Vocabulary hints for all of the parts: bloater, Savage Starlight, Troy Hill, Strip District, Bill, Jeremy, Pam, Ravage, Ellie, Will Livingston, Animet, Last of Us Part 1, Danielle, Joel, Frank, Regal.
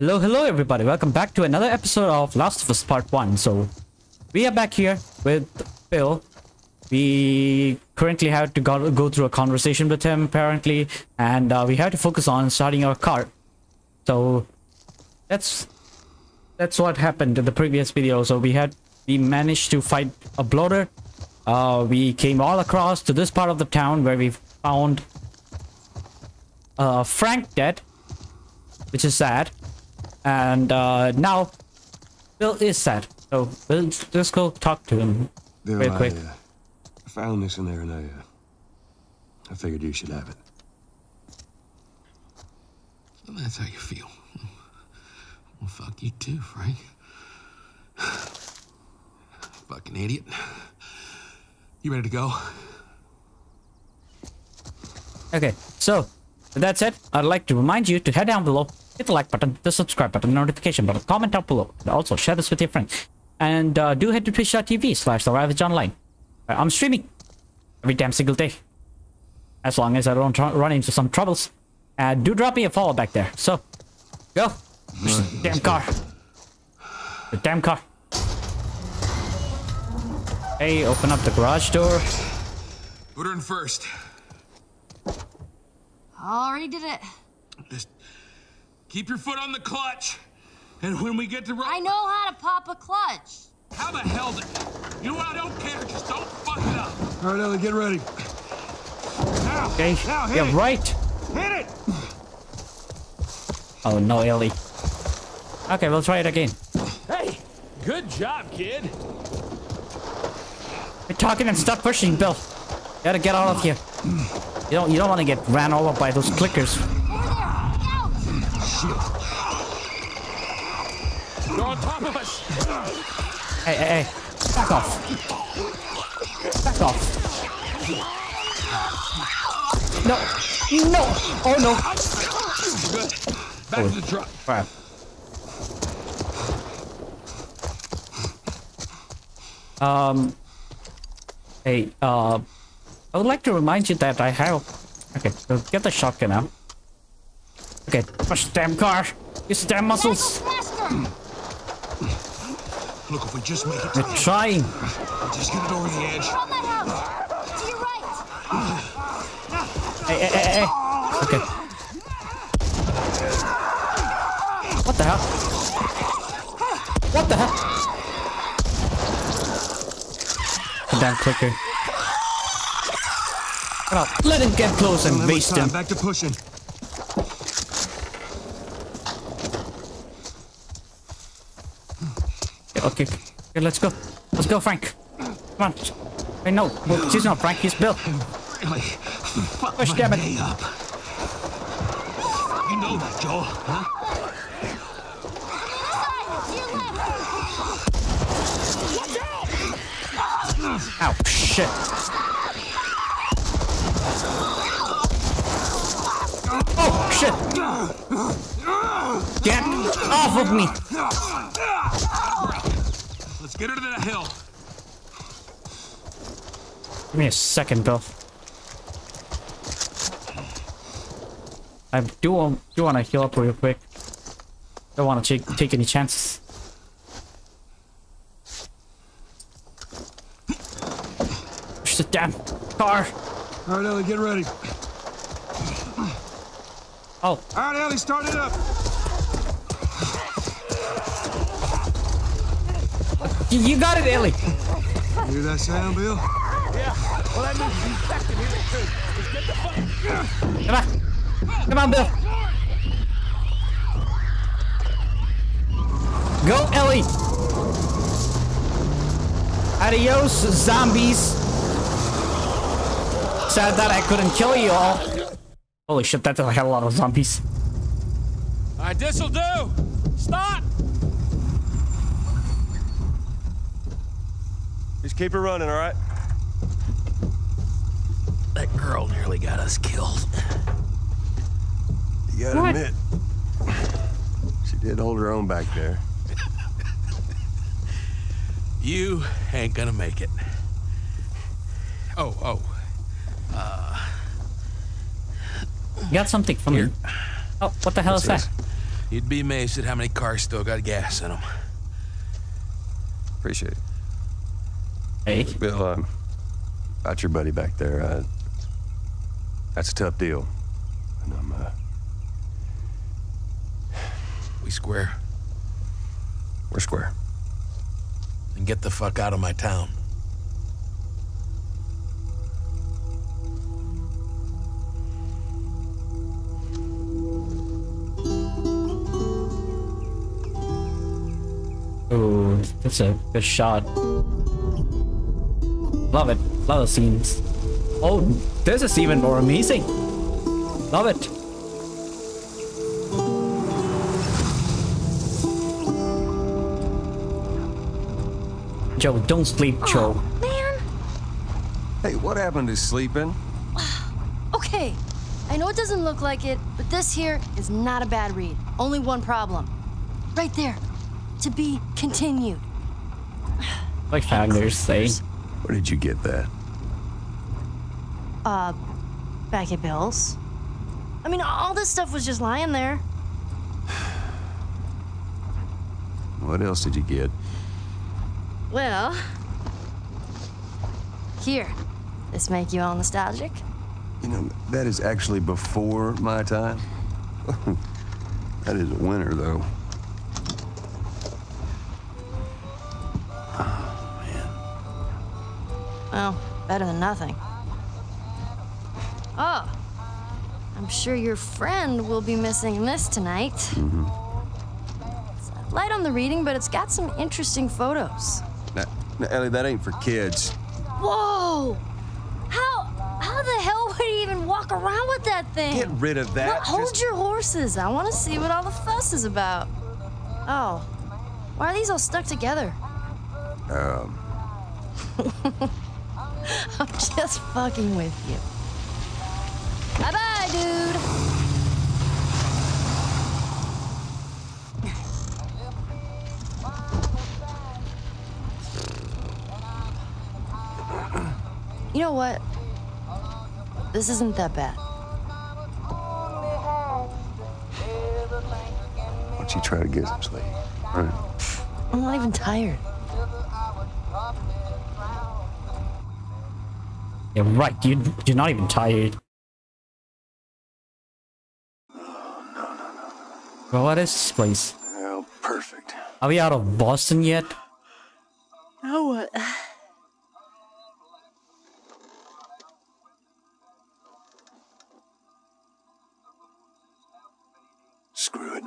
Hello everybody, welcome back to another episode of Last of Us Part 1. So we are back here with Bill. We currently have to go through a conversation with him apparently, and we have to focus on starting our car. So that's what happened in the previous video. So we managed to fight a bloater. We came all across to this part of the town where we found Frank dead, which is sad, and now Bill is sad, so we'll just go talk to him real quick. I found this in there, and I figured you should have it. That's how you feel. Well, fuck you too, Frank. Fucking idiot. You ready to go? Okay, so that's it. I'd like to remind you to head down below, hit the like button, the subscribe button, notification button, comment up below, and also share this with your friends. And do head to twitch.tv/theRavageOnline. I'm streaming every damn single day, as long as I don't run into some troubles. And do drop me a follow back there. So, go. Right, damn car. The damn car. Hey, open up the garage door. Put her in first. Already did it. Just keep your foot on the clutch, and when we get to I know how to pop a clutch. How the hell did you know what? I don't care. Just don't fuck it up. All right, Ellie, get ready. Now, okay. Now, hit it. Right. Hit it. Oh no, Ellie. Okay, we'll try it again. Hey, good job, kid. You're talking and stop pushing, Bill. You gotta get out of here. You don't want to get ran over by those clickers. Shit. They're on top of us. Hey. Back off. Back off. No. No. Oh, no. Good. Back to the truck. All right. Hey, I would like to remind you that I have... Okay, so get the shotgun out. Okay, push the damn car. Use the damn muscles. Look, if we just make it... We're trying. Just get it over the edge. From that house. To your right. Hey. Okay. What the hell? What the hell? The damn clicker. Let him get close and waste him. Back to pushing. Okay, let's go. Let's go, Frank. Come on. Hey, no, he's not Frank. He's Bill. Really? Fuck push, damn it. Up. You know that, Joel, huh? Ow, shit. Oh, shit! Get off of me! Let's get her to that hill. Give me a second, Bill. I do want to heal up real quick. Don't want to take any chances. Push the damn car! All right, Ellie, get ready. Oh. All right, Ellie, start it up. You got it, Ellie. You hear that sound, Bill? Yeah. Well, that means you checked it. Here's the truth. Just get the fuck. Come on. Come on, Bill. Go, Ellie. Adios, zombies. Sad that I couldn't kill you all. Holy shit, that's a hell of a lot of zombies. Alright, this'll do! Stop! Just keep it running, alright? That girl nearly got us killed. You gotta admit, she did hold her own back there. You ain't gonna make it. You got something from me. Oh, what the hell is that? You'd be amazed at how many cars still got gas in them. Appreciate it. Hey. Bill, about your buddy back there, that's a tough deal. And I'm, We square? We're square. Then get the fuck out of my town. Oh, that's a good shot. Love it. Love the scenes. Oh, this is even more amazing. Love it. Joel, don't sleep, Joel. Oh, man. Hey, what happened to sleeping? Okay, I know it doesn't look like it, but this here is not a bad read. Only one problem. Right there. To be continued. Like Founders say. Where did you get that? Back at Bill's. I mean, all this stuff was just lying there. What else did you get? Well, here. This make you all nostalgic? You know, that is actually before my time. That is a winner, though. Well, better than nothing. Oh, I'm sure your friend will be missing this tonight. It's light on the reading, but it's got some interesting photos. Now, Ellie, that ain't for kids. Whoa! How the hell would he even walk around with that thing? Get rid of that. Hold your horses. I want to see what all the fuss is about. Oh, why are these all stuck together? I'm just fucking with you. Bye-bye, dude. You know what? This isn't that bad. Why don't you try to get some sleep? Right. I'm not even tired. Yeah, right, you're not even tired. Oh, no. Well, what is this place? Oh, perfect. Are we out of Boston yet? No. Screw it.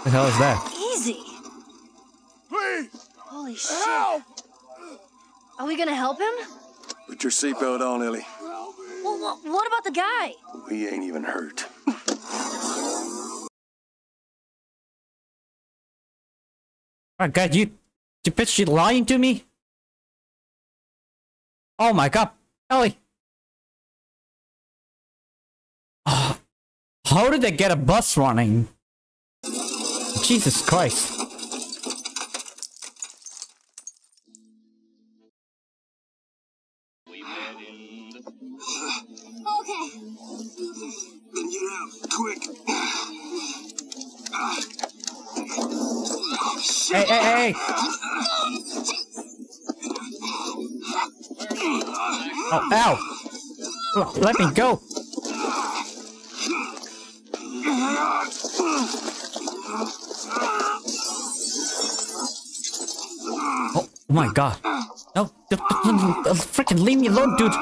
What the hell is that? Easy. Please. Holy shit. Help. Are we gonna help him? Put your seatbelt on, Ellie. Well, what about the guy? We ain't even hurt. Oh, God, you bitch, you lying to me? Oh my God, Ellie. Oh, how did they get a bus running? Jesus Christ. Okay. Then get out, quick. Oh, shit. Hey. Oh, ow. Let me go. Oh, my God. No, freaking leave me alone, dude.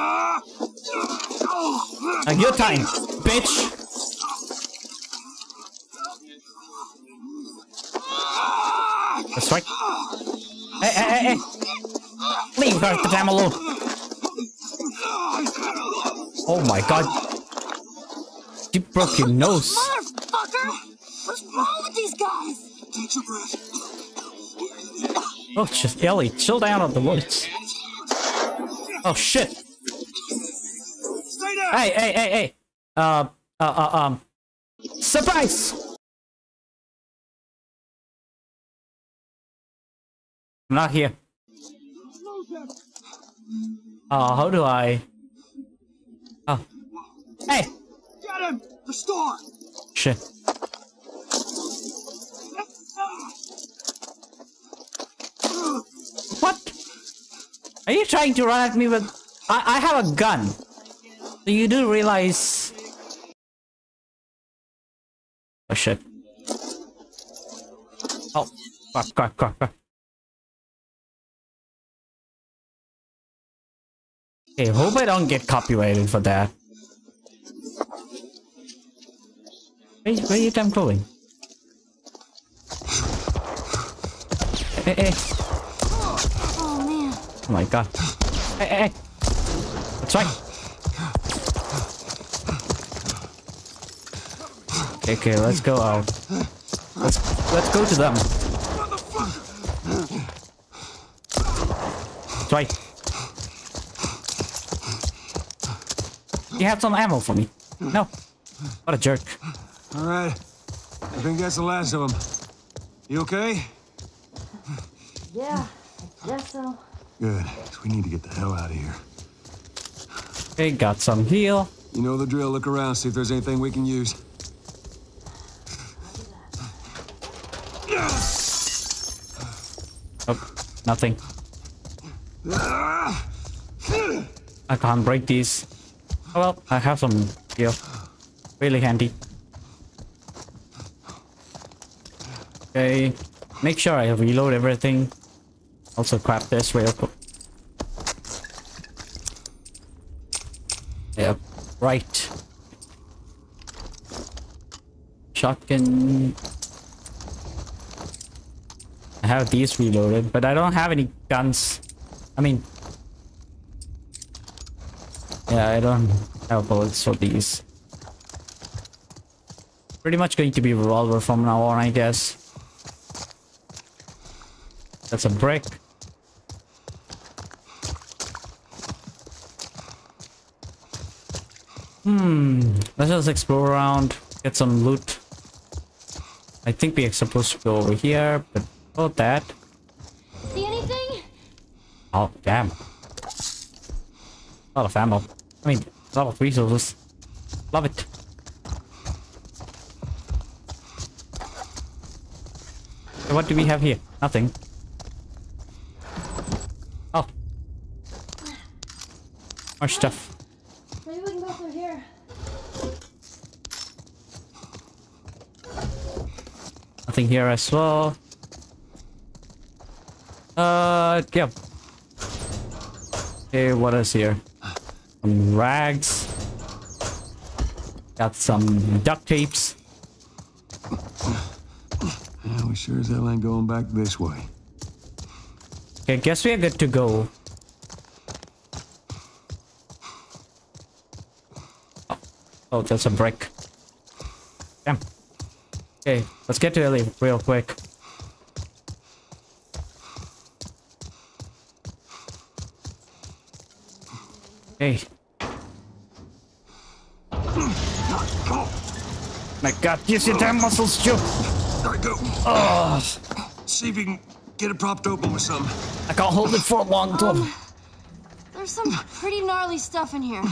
Your time, bitch. That's right. Hey. Leave her the damn alone. Oh, my God. You broke your nose. Oh, just Ellie, chill down on the woods. Oh shit! Hey! Surprise! I'm not here. Hold do I? Oh. Hey! Get him! The star! Shit. What? Are you trying to run at me with... I have a gun. So you do realize... Oh shit. Oh. Fuck, fuck, fuck, fuck. Okay, hope I don't get copyrighted for that. Where are you damn going? Hey, hey. Oh, man. Oh my god. Hey, hey, hey. That's right. Okay, okay, let's go out. Let's go to them. That's right. You have some ammo for me? No. What a jerk. Alright. I think that's the last of them. You okay? Yeah, I guess so. Good. We need to get the hell out of here. Okay, got some heal. You know the drill. Look around, see if there's anything we can use. Oh, nothing. I can't break these. Oh well, I have some gear. Really handy. Okay, make sure I reload everything. Also grab this real quick. Yep, right. Shotgun. I have these reloaded, but I don't have any guns. I mean... Yeah, I don't have bullets for these. Pretty much going to be a revolver from now on, I guess. That's a brick. Let's just explore around, get some loot. I think we're supposed to go over here, but about that. See anything? Oh, damn. A lot of ammo. I mean, a lot of resources. Love it. So what do we have here? Nothing. Oh. More stuff. Maybe we can go through here. Nothing here as well. Yeah. Okay, what is here? Some rags. Got some duct tapes. Yeah, we sure as hell ain't going back this way. Okay, I guess we are good to go. Oh, oh that's a brick. Damn. Okay, let's get to Ellie real quick. Hey. My god, use your damn muscles, Joe! There we go. Oh. See if you can get it propped open with some. I can't hold it for a long time. There's some pretty gnarly stuff in here.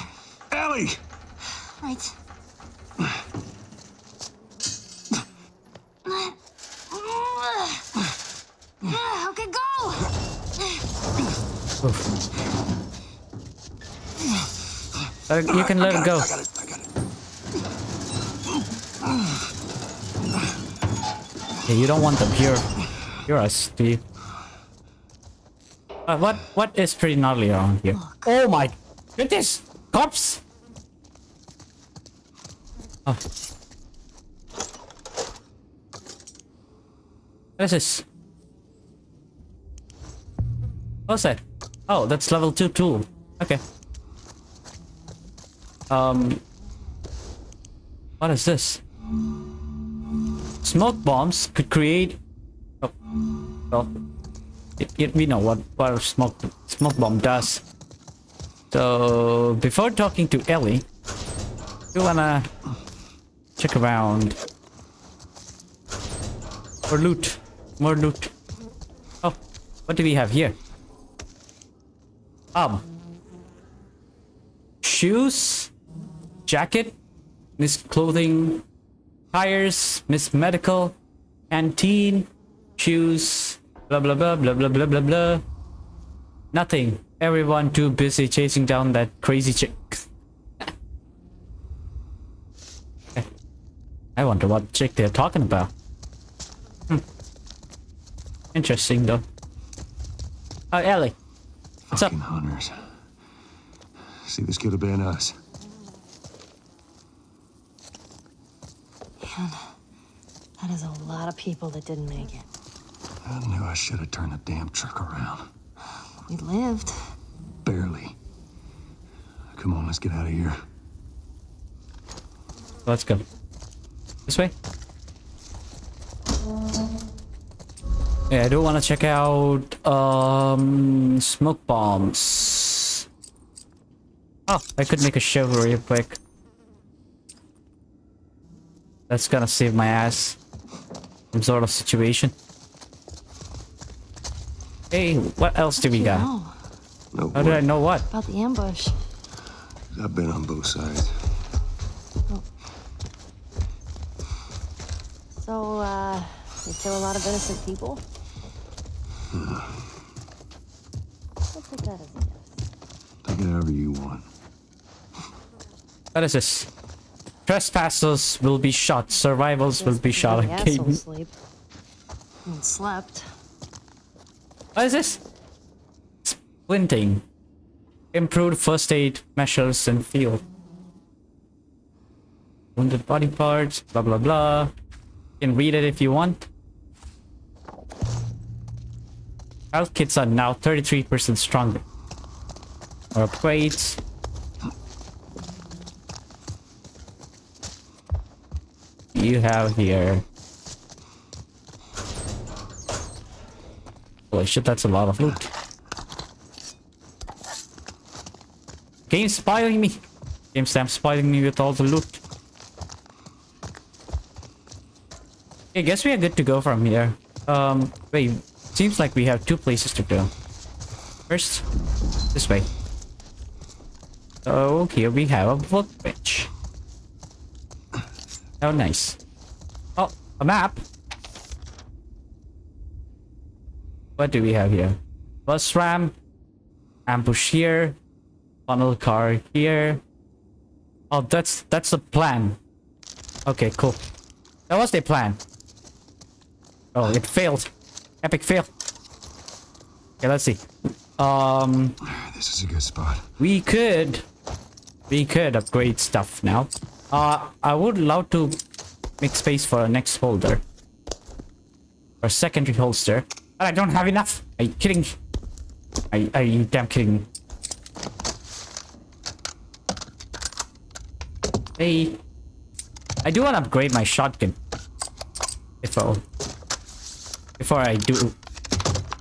Ellie! Right. Okay, go! Oof. You can let it go. I got it, I got it. Yeah, you don't want them here. You're a Steve. What is pretty gnarly around here? Oh my goodness! Cops! Oh. What is this? What's that? Oh, that's level 2 tool. Okay. What is this? Smoke bombs could create... Oh, well... we know what a smoke bomb does. So... Before talking to Ellie... we wanna... check around... for loot. More loot. Oh. What do we have here? Shoes, jacket, Miss Clothing, tires, Miss Medical, canteen, shoes, blah blah blah blah blah blah blah blah. Nothing. Everyone too busy chasing down that crazy chick. I wonder what chick they're talking about. Interesting though. Oh, Ellie. What's up? Hunters. See, this could have been us. Man, that is a lot of people that didn't make it. I knew I should have turned the damn truck around. We lived. Barely. Come on, let's get out of here. Let's go. This way? Yeah, I do want to check out smoke bombs. Oh, I could make a shovel real quick. That's gonna save my ass. Some sort of situation. Hey, what else do we got? No, how did I know what? About the ambush. I've been on both sides. Oh. So, you kill a lot of innocent people? Let's take that as a guess. Take it however you want. What is this? Trespassers will be shot. Survivors will be shot again. Sleep. And slept. What is this? Splinting. Improved first aid measures in field. Wounded body parts. Blah blah blah. You can read it if you want. Health kits are now 33% stronger. Or upgrades. You have here. Holy shit, that's a lot of loot. Game's spoiling me. Game's spoiling me with all the loot. I guess we are good to go from here. Wait, seems like we have two places to go. First, this way. So here we have a workbench. Oh, nice. Oh, a map. What do we have here? Bus ramp, ambush here, funnel car here. Oh, that's the plan. Okay, cool. That was the plan. Oh, it failed. Epic fail. Okay, let's see. This is a good spot. We could upgrade stuff now. I would love to make space for a next holder. Or secondary holster. But I don't have enough. Are you kidding? Are you damn kidding me? Hey. I do want to upgrade my shotgun. Before I do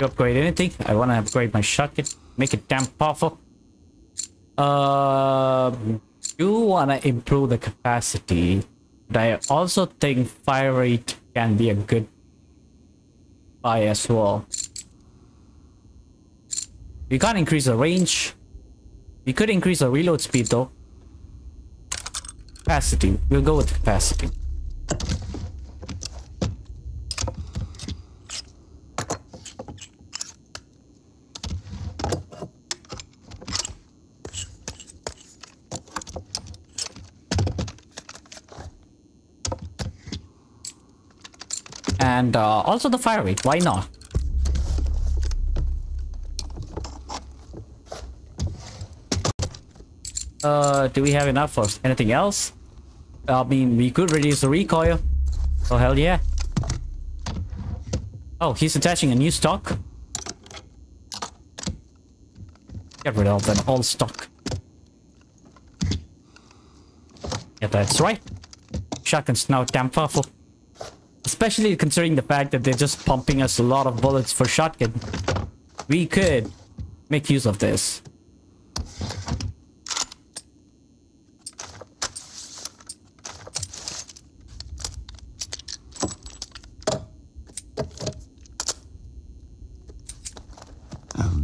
upgrade anything, I want to upgrade my shotgun. Make it damn powerful. Do want to improve the capacity, but I also think fire rate can be a good buy as well. We can't increase the range. We could increase the reload speed though. Capacity. We'll go with capacity. And also the fire rate, why not? Do we have enough for anything else? I mean, we could reduce the recoil. Oh, hell yeah. Oh, he's attaching a new stock. Get rid of an old stock. Yeah, that's right. Shotgun's now damn powerful. Especially considering the fact that they're just pumping us a lot of bullets for shotgun. We could make use of this.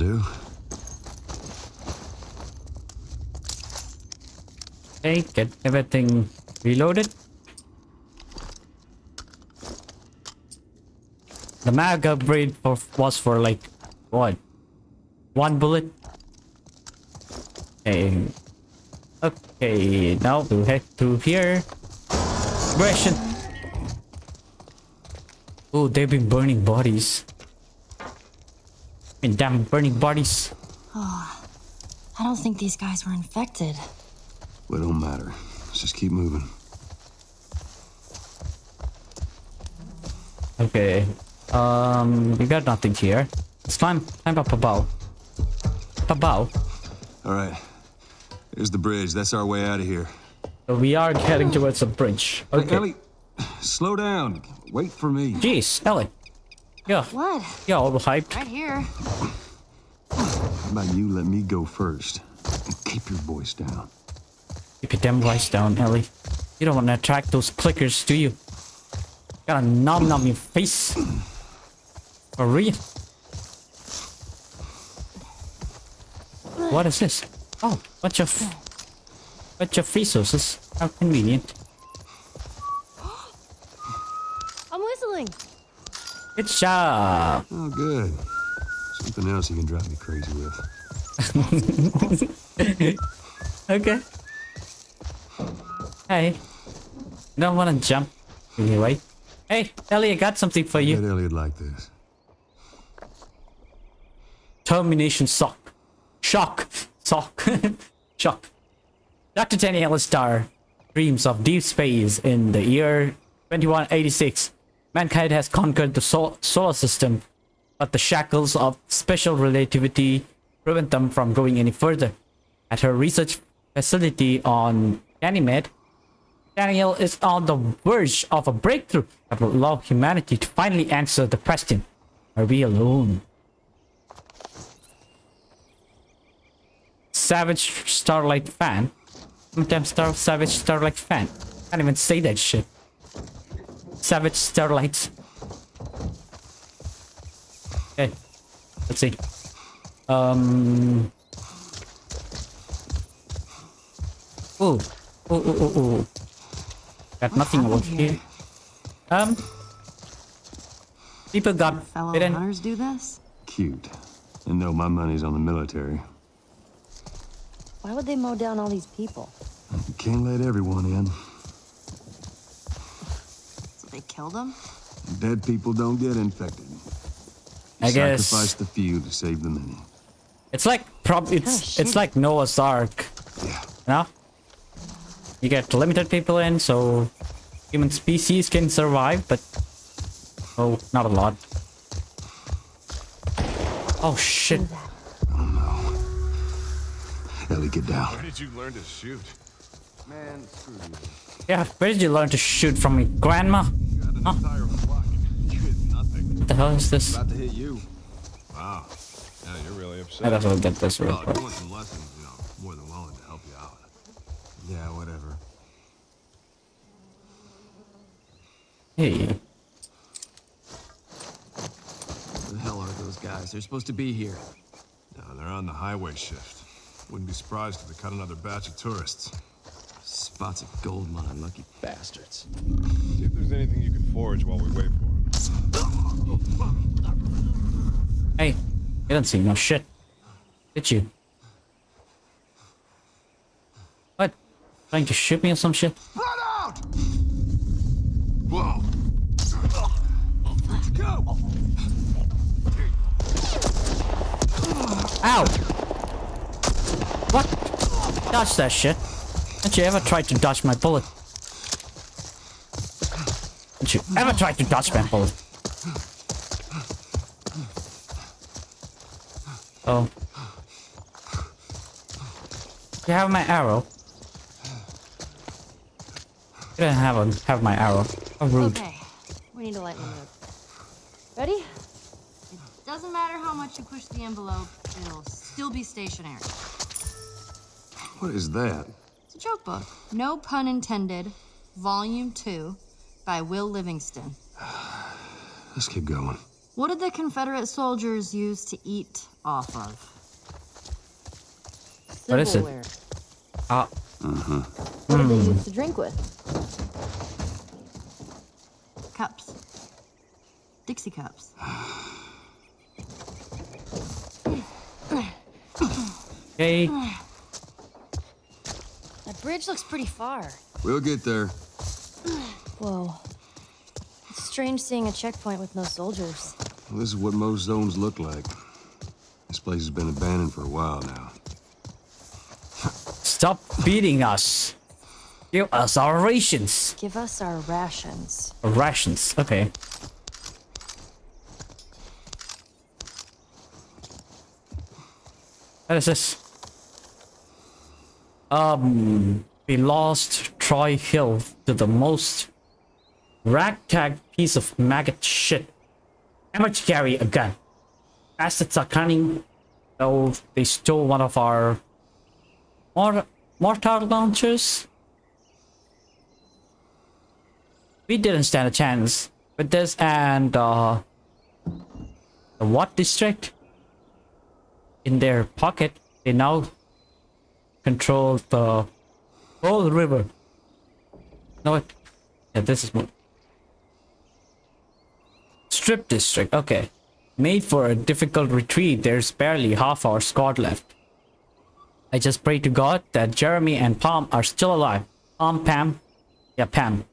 do. Okay, get everything reloaded. The mag upgrade was for like, what? One bullet? Okay. Okay, now we'll head to here. Aggression! Oh, they've been burning bodies. And damn burning bodies. Oh, I don't think these guys were infected. Well, it don't matter. Let's just keep moving. Okay. We got nothing here. Let's climb up above. Alright. Here's the bridge. That's our way out of here. So we are heading towards the bridge. Okay. Hey, Ellie, slow down. Wait for me. Jeez, Ellie. Yeah. What? Yeah, all hyped. Right here. How about you let me go first? And keep your voice down. Keep your damn voice down, Ellie. You don't want to attract those clickers, do you? Gotta nom your face. For real. What is this? Oh, bunch of resources. How convenient. I'm whistling. Good job. Oh, good. Something else you can drive me crazy with. Okay. Hey, I don't want to jump anyway. Hey, Ellie, I got something for you. I bet Ellie'd like this. Termination sock. Shock. Sock. Shock. Dr. Danielle Star dreams of deep space in the year 2186. Mankind has conquered the solar system, but the shackles of special relativity prevent them from going any further. At her research facility on Animet, Danielle is on the verge of a breakthrough that will allow humanity to finally answer the question, are we alone? Savage Starlight fan. Savage Starlight fan. Can't even say that shit. Savage Starlight. Okay. Let's see. Ooh. Ooh, ooh, ooh, ooh. Got nothing over here. People got bitten. Hunters do this? Cute. And no, my money's on the military. Why would they mow down all these people? You can't let everyone in. So they killed them? Dead people don't get infected. I guess. Sacrifice the few to save the many. It's like it's like Noah's Ark. Yeah. No? You get limited people in, so human species can survive, but oh, not a lot. Oh shit! Oh no! Ellie, get down. Where did you learn to shoot? Man, screw you. Yeah, where did you learn to shoot from me, Grandma? Huh? What the hell is this? About to hit you. Wow. Now you're really upset. I don't get this real quick. Yeah, whatever. Hey. Where the hell are those guys? They're supposed to be here. No, they're on the highway shift. Wouldn't be surprised if they caught another batch of tourists. Spots a gold mine, lucky bastards. See if there's anything you can forage while we wait for them. Hey, you don't see no shit. Did you? Trying to shoot me or some shit? Run out! Whoa! Let's go! Ow! What? Dodge that shit! Don't you ever try to dodge my bullet? Don't you ever try to dodge my bullet? Oh. You have my arrow? I didn't have my arrow. How rude. Okay, we need to lighten the mood. Ready? It doesn't matter how much you push the envelope, it'll still be stationary. What is that? It's a joke book. No pun intended. Volume 2 by Will Livingston. Let's keep going. What did the Confederate soldiers use to eat off of? Silverware. What is it? Ah. Uh-huh. What did they use to drink with? Cups. Dixie cups. Hey. That bridge looks pretty far. We'll get there. Whoa. It's strange seeing a checkpoint with no soldiers. Well, this is what most zones look like. This place has been abandoned for a while now. Stop feeding us. Give us our rations. Give us our rations. Rations, okay. What is this? We lost Troy Hill to the most ragtag piece of maggot shit. How much carry a gun? Assets are cunning, though they stole one of our mortar launchers. We didn't stand a chance with this and the what district in their pocket. They now control the whole river. No, wait. Yeah, this is Strip District. Okay, made for a difficult retreat. There's barely half our squad left. I just pray to God that Jeremy and Pam are still alive. Pam, yeah, Pam.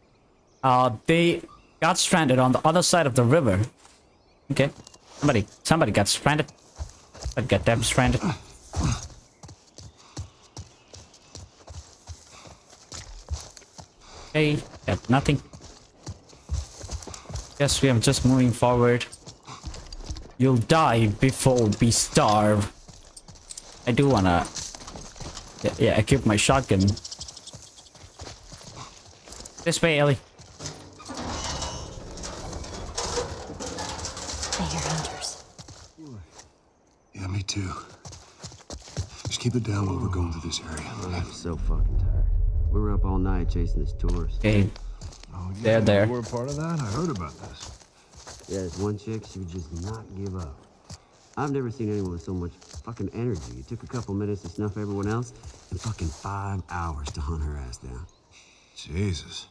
They got stranded on the other side of the river. Okay, somebody got stranded. I got them stranded. Okay, got nothing. Guess we are just moving forward. You'll die before we starve. I do wanna. Yeah, I keep my shotgun. This way, Ellie. I hear hunters. Yeah, me too. Just keep it down while we're going through this area. Oh, I'm so fucking tired. We were up all night chasing this tourist. Hey, oh, yeah, there. You were part of that? I heard about this. Yeah, this one chick, she would just not give up. I've never seen anyone with so much fucking energy. It took a couple minutes to snuff everyone else and fucking 5 hours to hunt her ass down. Jesus.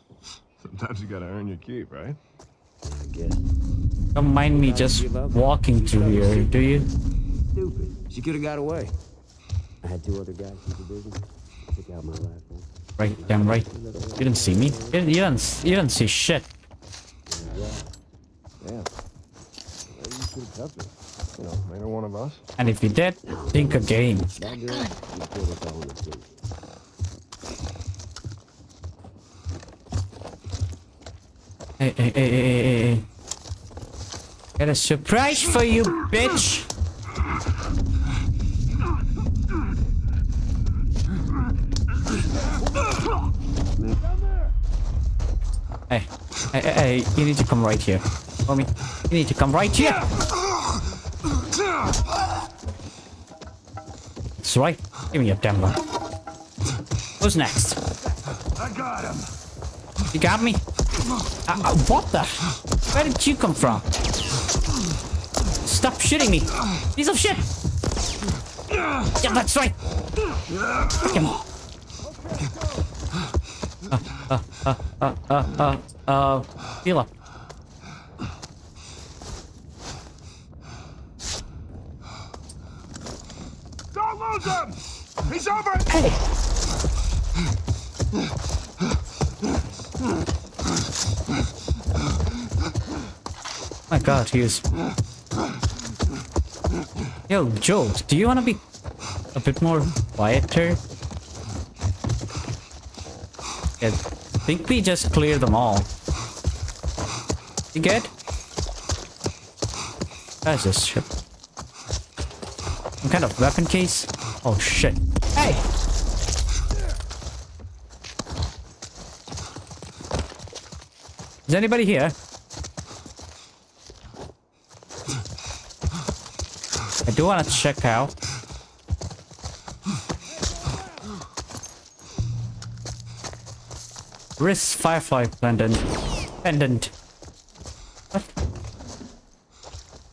Sometimes you gotta earn your keep, right? Yeah, I guess. Don't mind me just walking through here, do you? Stupid. She could have got away. I had 2 other guys keep the business. Took out my rifle. Right, damn right. You didn't see me. You didn't see shit. Yeah. You know, made her one of us. And if you did, think again. Hey. Got a surprise for you, bitch. Hey, you need to come right here. Homie, you need to come right here. That's right. Give me your damn one. Who's next? I got him. You got me? What the? Where did you come from? Stop shooting me. Piece of shit. Yeah, that's right. Come on. Heal up. Don't lose him! He's over! Hey! My God, he is... Yo, Joel, do you want to be a bit more quieter? Yeah, I think we just cleared them all. You good? That's just shit. Some kind of weapon case? Oh shit. Hey! Is anybody here? I do want to check out. Wrist firefly pendant. What?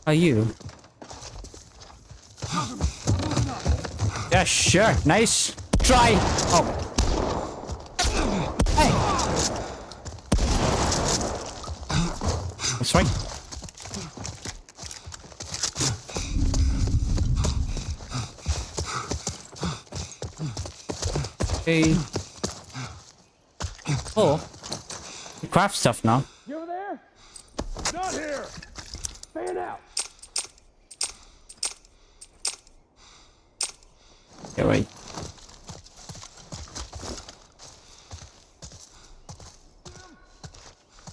are you? Yeah, sure. Nice try. Oh. Hey. That's right. Hey. Oh. You craft stuff now. You over there? Not here. Stand out. Yeah, right.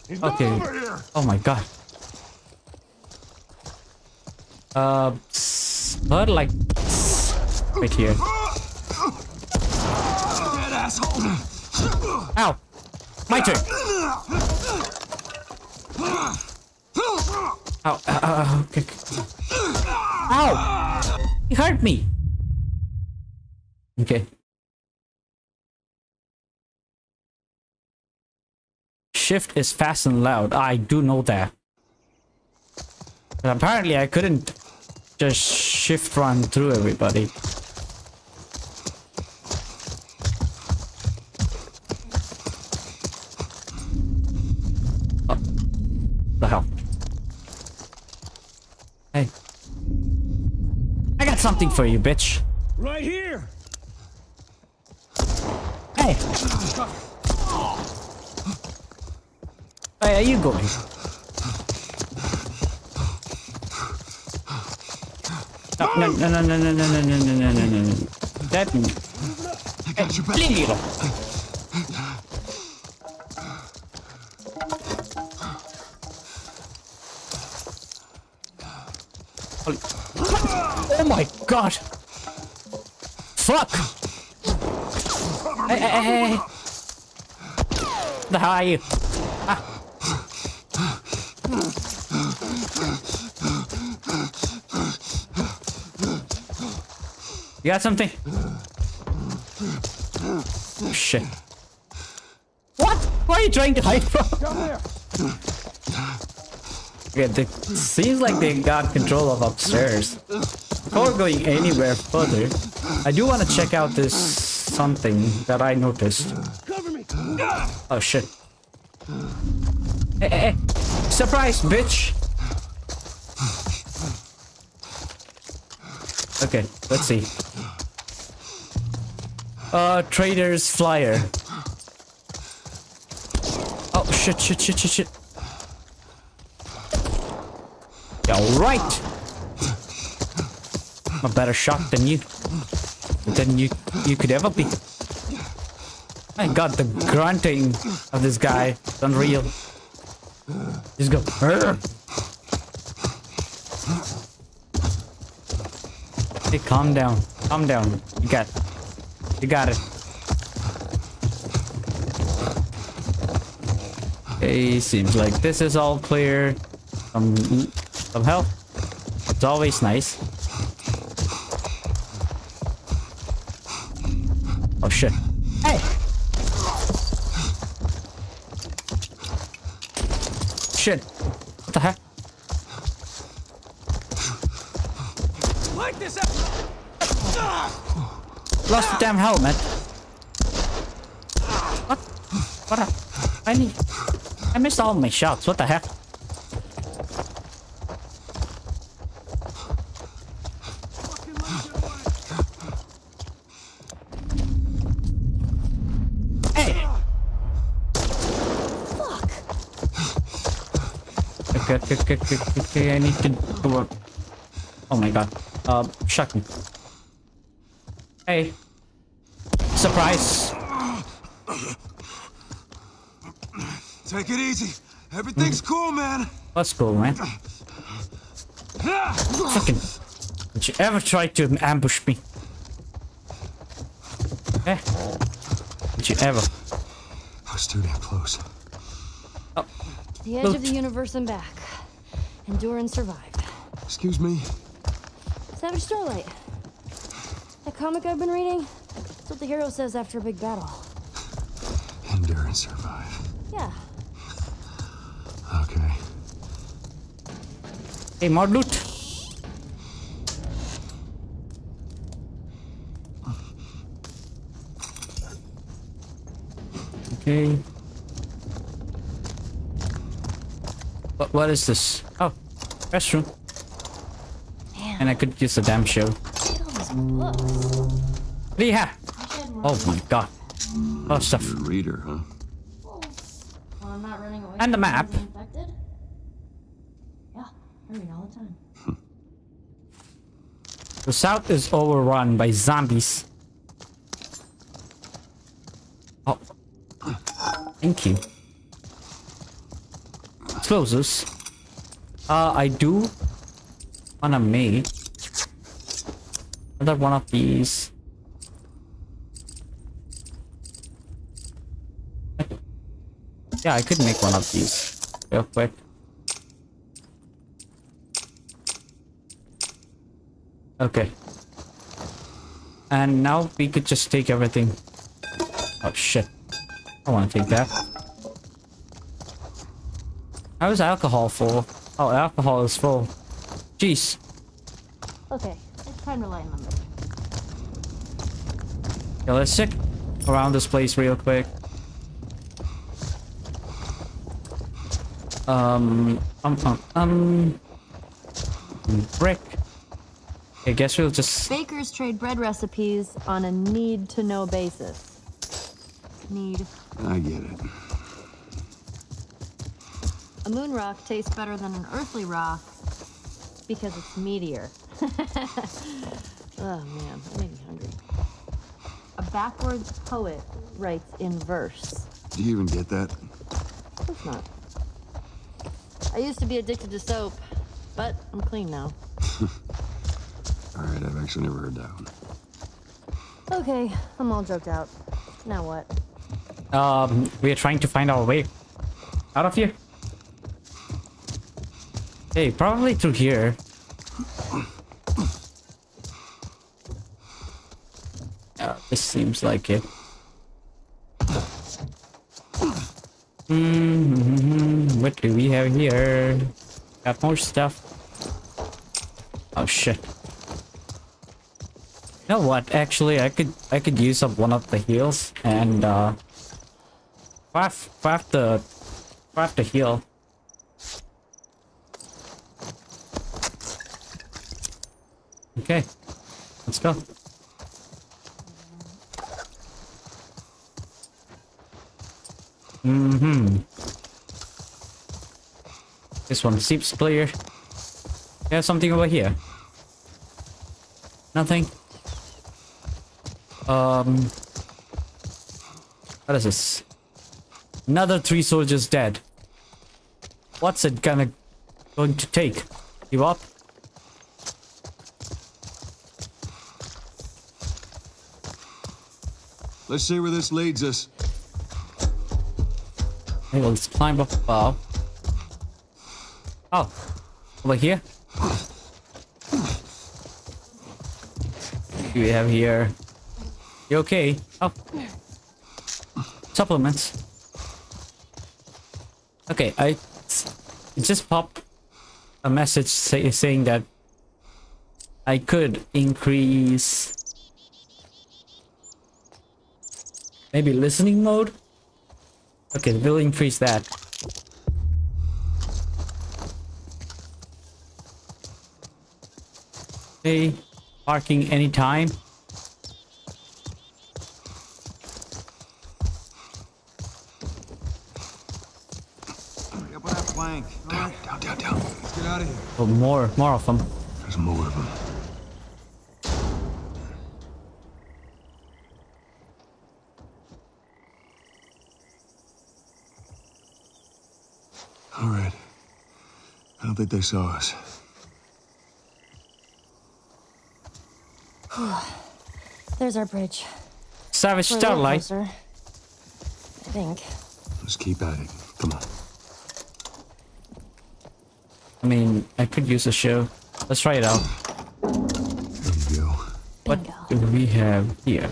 He's okay. Over here. Oh my god. Blood like right here. Ow! My turn! Ow! Okay. Ow! He hurt me! Okay. Shift is fast and loud. I do know that. But apparently I couldn't just shift run through everybody. Something for you, bitch. Right here. Hey. Where are you going? No, no, no, no, no, no, no, no, no, no, no, no, no. That. I got you, buddy. God, fuck! Hey, hey, hey, hey! The hell are you? Ah. You got something? Oh, shit! What? Why are you trying to hide from? Okay, it seems like they got control of upstairs. Before going anywhere further, I do want to check out this something that I noticed. Cover me. Oh shit. Hey, hey, hey. Surprise, bitch! Okay, let's see. Trader's flyer. Oh shit, shit, shit, shit, shit. All right. I'm a better shot than you could ever be. My god, the grunting of this guy is unreal. Just go. Hey, calm down. Calm down. You got it. Hey, seems like this is all clear. Some help. It's always nice. Oh shit. Hey! Shit. What the heck? Like this up. Lost the damn helmet. What? What a... I missed all my shots. What the heck? Okay, I need to go up. Oh my god. Shock me. Hey. Surprise. Take it easy. Everything's cool, man. What's cool, man? Fucking. Did you ever try to ambush me? Eh? Did you ever? I was too damn close. Oh. The edge of the universe and back. Endure and survive. Excuse me? Savage Starlight. That comic I've been reading? That's what the hero says after a big battle. Endure and survive. Yeah. Okay. Hey, more loot. Okay. What is this? Oh, restroom. Damn. And I could use the damn show. Yeah. Oh my god. Oh stuff. Reader, huh? Well, I'm not running away. And the map. Yeah, I read all the time. The south is overrun by zombies. Oh, thank you. Explosives. I do wanna make another one of these. Yeah, I could make one of these real quick. Okay. And now we could just take everything. Oh shit. I want to take that. How is alcohol full? Oh, alcohol is full. Jeez. Okay, it's time to lighten them up. Yeah, let's check around this place real quick. Brick. I guess we'll just... Bakers trade bread recipes on a need-to-know basis. Need. I get it. A moon rock tastes better than an earthly rock because it's meteor. Oh, man. That made me hungry. A backwards poet writes in verse. Do you even get that? Of course not. I used to be addicted to soap, but I'm clean now. Alright, I've actually never heard that one. Okay, I'm all joked out. Now what? We are trying to find our way out of here. Hey, probably through here. This seems like it. What do we have here? Got more stuff. Oh shit. You know what, actually I could use up one of the heals and craft the heal. Okay, let's go. This one seems clear. There's something over here. Nothing. What is this? Another 3 soldiers dead. What's it going to take? Give up? Let's see where this leads us. Hey, well, let's climb up. Wow. Oh, over here. What do we have here? You okay? Oh, supplements. Okay, I just popped a message saying that I could increase maybe listening mode. Okay, we'll increase that. Hey, parking anytime. Oh, more of them. There's more of them. All right. I don't think they saw us. There's our bridge. Savage Starlight. I think. Let's keep at it. Come on. I mean, I could use a show. Let's try it out. There we go. What do we have here?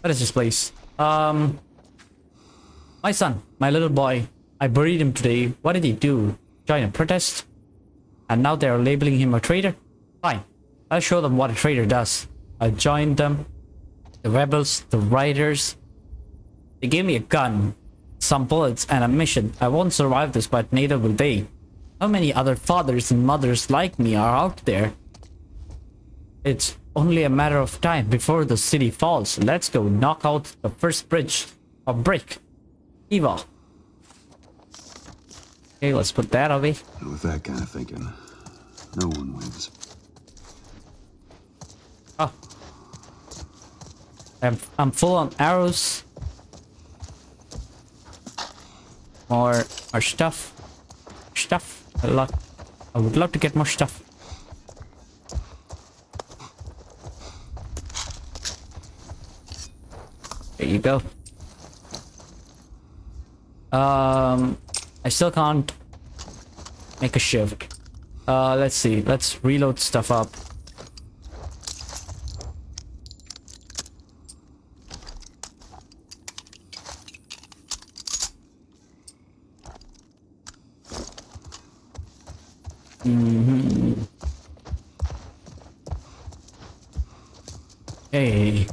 What is this place? My son, my little boy. I buried him today. What did he do? Join a protest? And now they are labeling him a traitor? Fine. I'll show them what a traitor does. I'll join them the rebels, the raiders. They gave me a gun, some bullets, and a mission. I won't survive this, but neither will they. How many other fathers and mothers like me are out there? It's only a matter of time before the city falls. Let's go knock out the first bridge or brick. Evil. Okay, let's put that away. With that kind of thinking, no one wins. Oh. I'm full on arrows. More stuff. Stuff. A lot. I would love to get more stuff. There you go. I still can't make a shift. Let's see. Let's reload stuff up. Mm-hmm. Hey.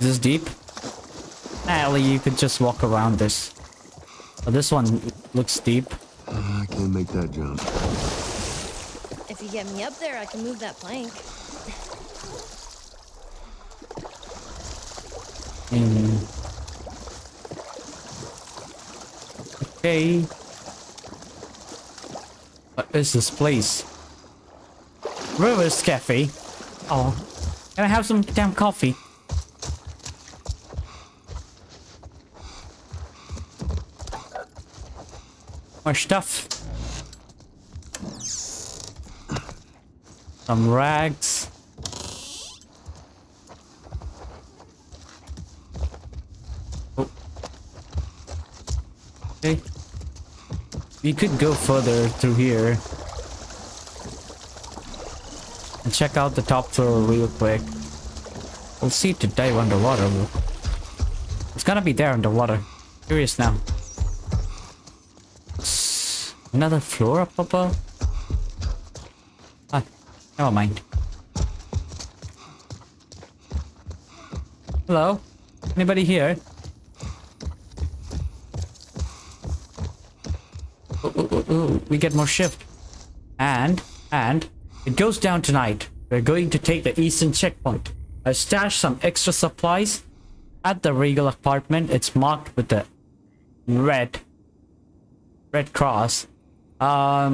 Is this deep? Ellie, you could just walk around this. Oh, this one looks deep. I can't make that jump. If you get me up there, I can move that plank. Okay. What is this place? Rivers Cafe. Oh, can I have some damn coffee? More stuff. Some rags. Oh. Okay. We could go further through here and check out the top floor real quick. We'll see to dive underwater. It's gotta be there underwater. Curious now. Another floor up above? Ah, never mind. Hello? Anybody here? Ooh, ooh, ooh, ooh. We get more shift. And it goes down tonight. We're going to take the eastern checkpoint. I stashed some extra supplies at the Regal apartment. It's marked with the red cross. Yeah,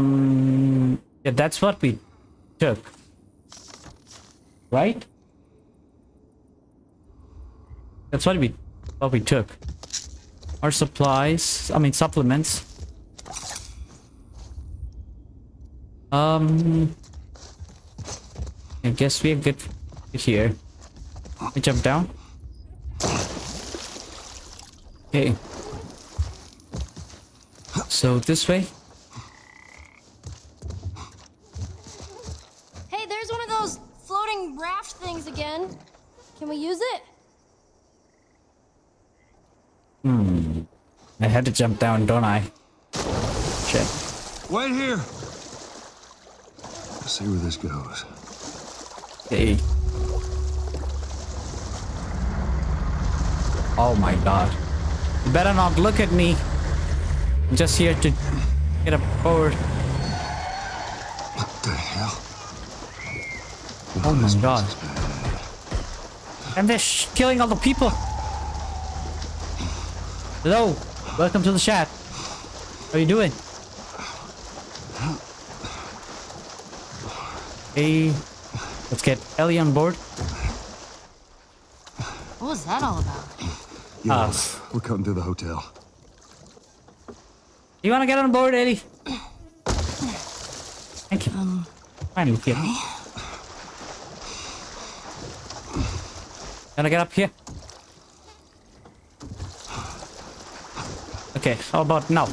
that's what we took, right? That's what we took. Our supplies, I mean supplements. I guess we're good here. We jump down. Okay. So this way. Raft things again. Can we use it? I had to jump down, don't I? Shit. Wait here. Let's see where this goes. Hey. Oh my god. You better not look at me. I'm just here to get up forward. What the hell? Oh my god. And they're killing all the people. Hello. Welcome to the chat. How are you doing? Hey. Let's get Ellie on board. What was that all about? Yes, we're coming to the hotel. You want to get on board, Ellie? Thank you. Finally, okay. Can I get up here? Okay, how about now?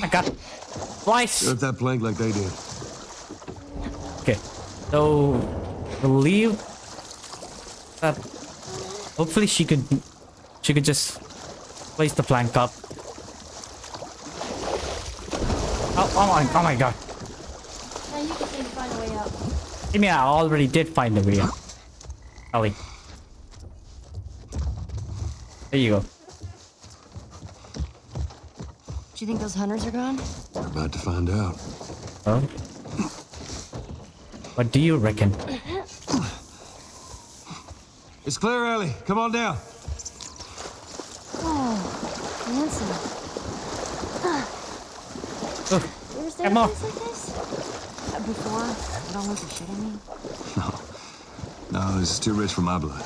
I got twice. Shoot that plank like they did. Okay, so we'll leave. That hopefully she could just place the plank up. Oh my god! find a way up. I mean, I already did find a way up. Ellie. There you go. Do you think those hunters are gone? We're about to find out. Oh? What do you reckon? It's clear, Ellie. Come on down. Oh, handsome. Is there a place like this? Before, it almost was shitting me. No, no, it's too rich for my blood.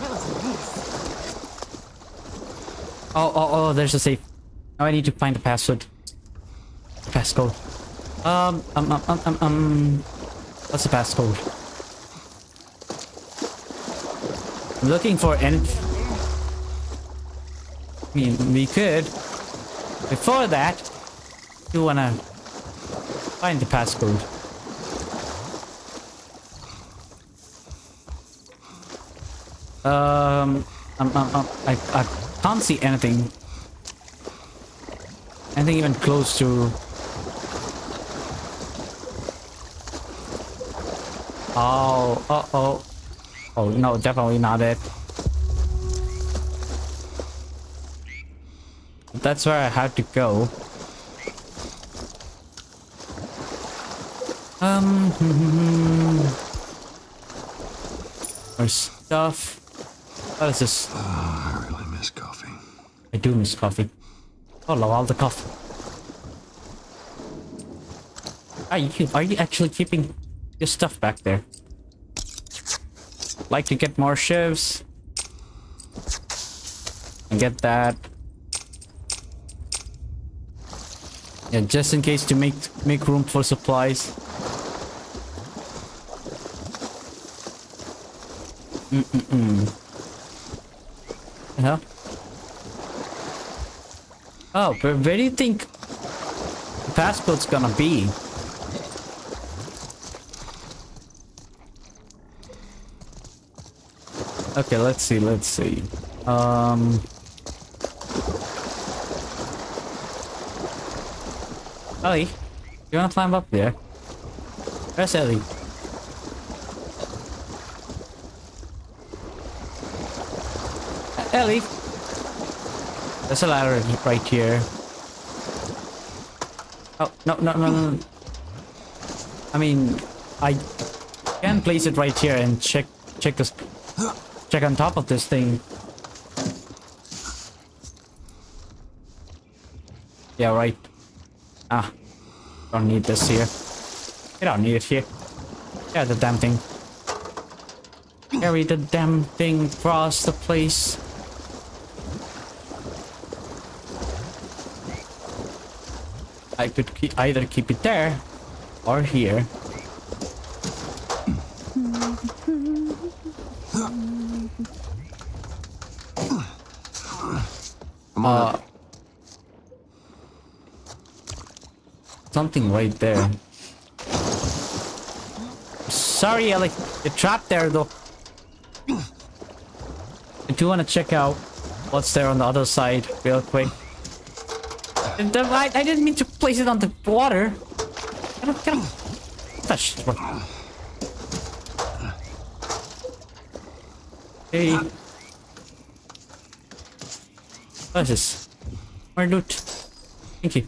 That was nice. Oh, there's a safe. Now I need to find the password. Passcode. What's the passcode? I'm looking for anything. I mean, we could. Before that, you wanna find the passcode. I can't see anything. Anything even close to. Oh, uh-oh. Oh no, definitely not it. That's where I had to go. More stuff. What is this? Oh, I really miss coffee. I do miss coffee. Oh, love all the coffee. Are you actually keeping your stuff back there? Like to get more shivs and get that, yeah, just in case to make room for supplies. Huh? Oh, but where do you think the passport's gonna be? Okay, let's see. Ellie, you wanna climb up there? Where's Ellie? Ellie! There's a ladder right here. Oh, no. I mean, I can place it right here and check this. Check on top of this thing. Yeah, right. Ah, don't need this here. You don't need it here. Yeah, the damn thing. Carry the damn thing across the place. I could either keep it there or here. Something right there. Sorry, Ellie, you're trapped there though. I do want to check out what's there on the other side real quick. I didn't mean to place it on the water. I don't touch it. Hey. What is this? More loot. Thank you.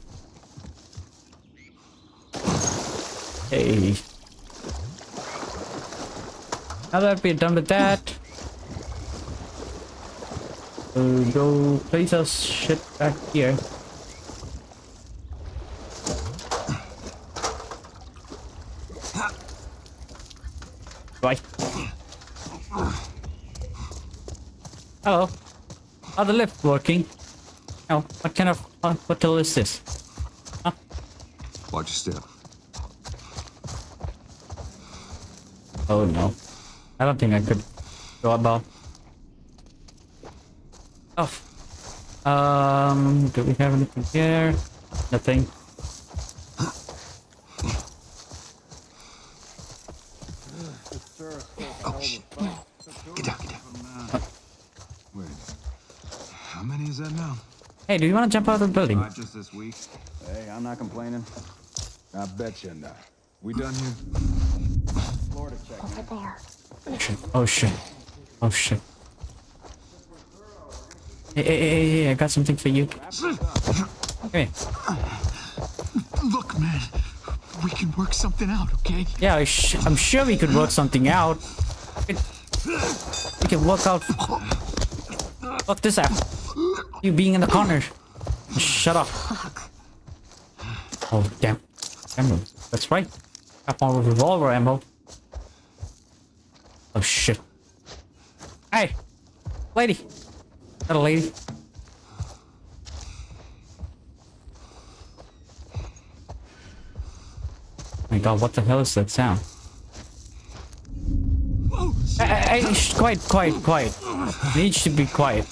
Hey. Now that we're done with that, we'll go place our shit back here. Right. Hello. Are the lift working? No. What kind of hotel is this? Huh? Watch your step. Oh no. I don't think I could go about. Oh. Do we have anything here? Nothing. Oh shit. Get down. Wait. How many is that now? Hey, do you want to jump out of the building? Not just this week. Hey, I'm not complaining. I bet you're not. We done here? Florida check. Over there. Oh shit. Oh shit. Oh shit. Hey, hey, hey, hey, I got something for you. Okay. Look, man. We can work something out, okay? Yeah, I'm sure we could work something out. We can work out. Fuck this app. You being in the corner. Shut up. Oh, damn. Ammo. That's right. Got my revolver ammo. Oh, shit. Hey! Lady! Is that a lady? Oh my god, what the hell is that sound? Hey, quiet. Needs to be quiet.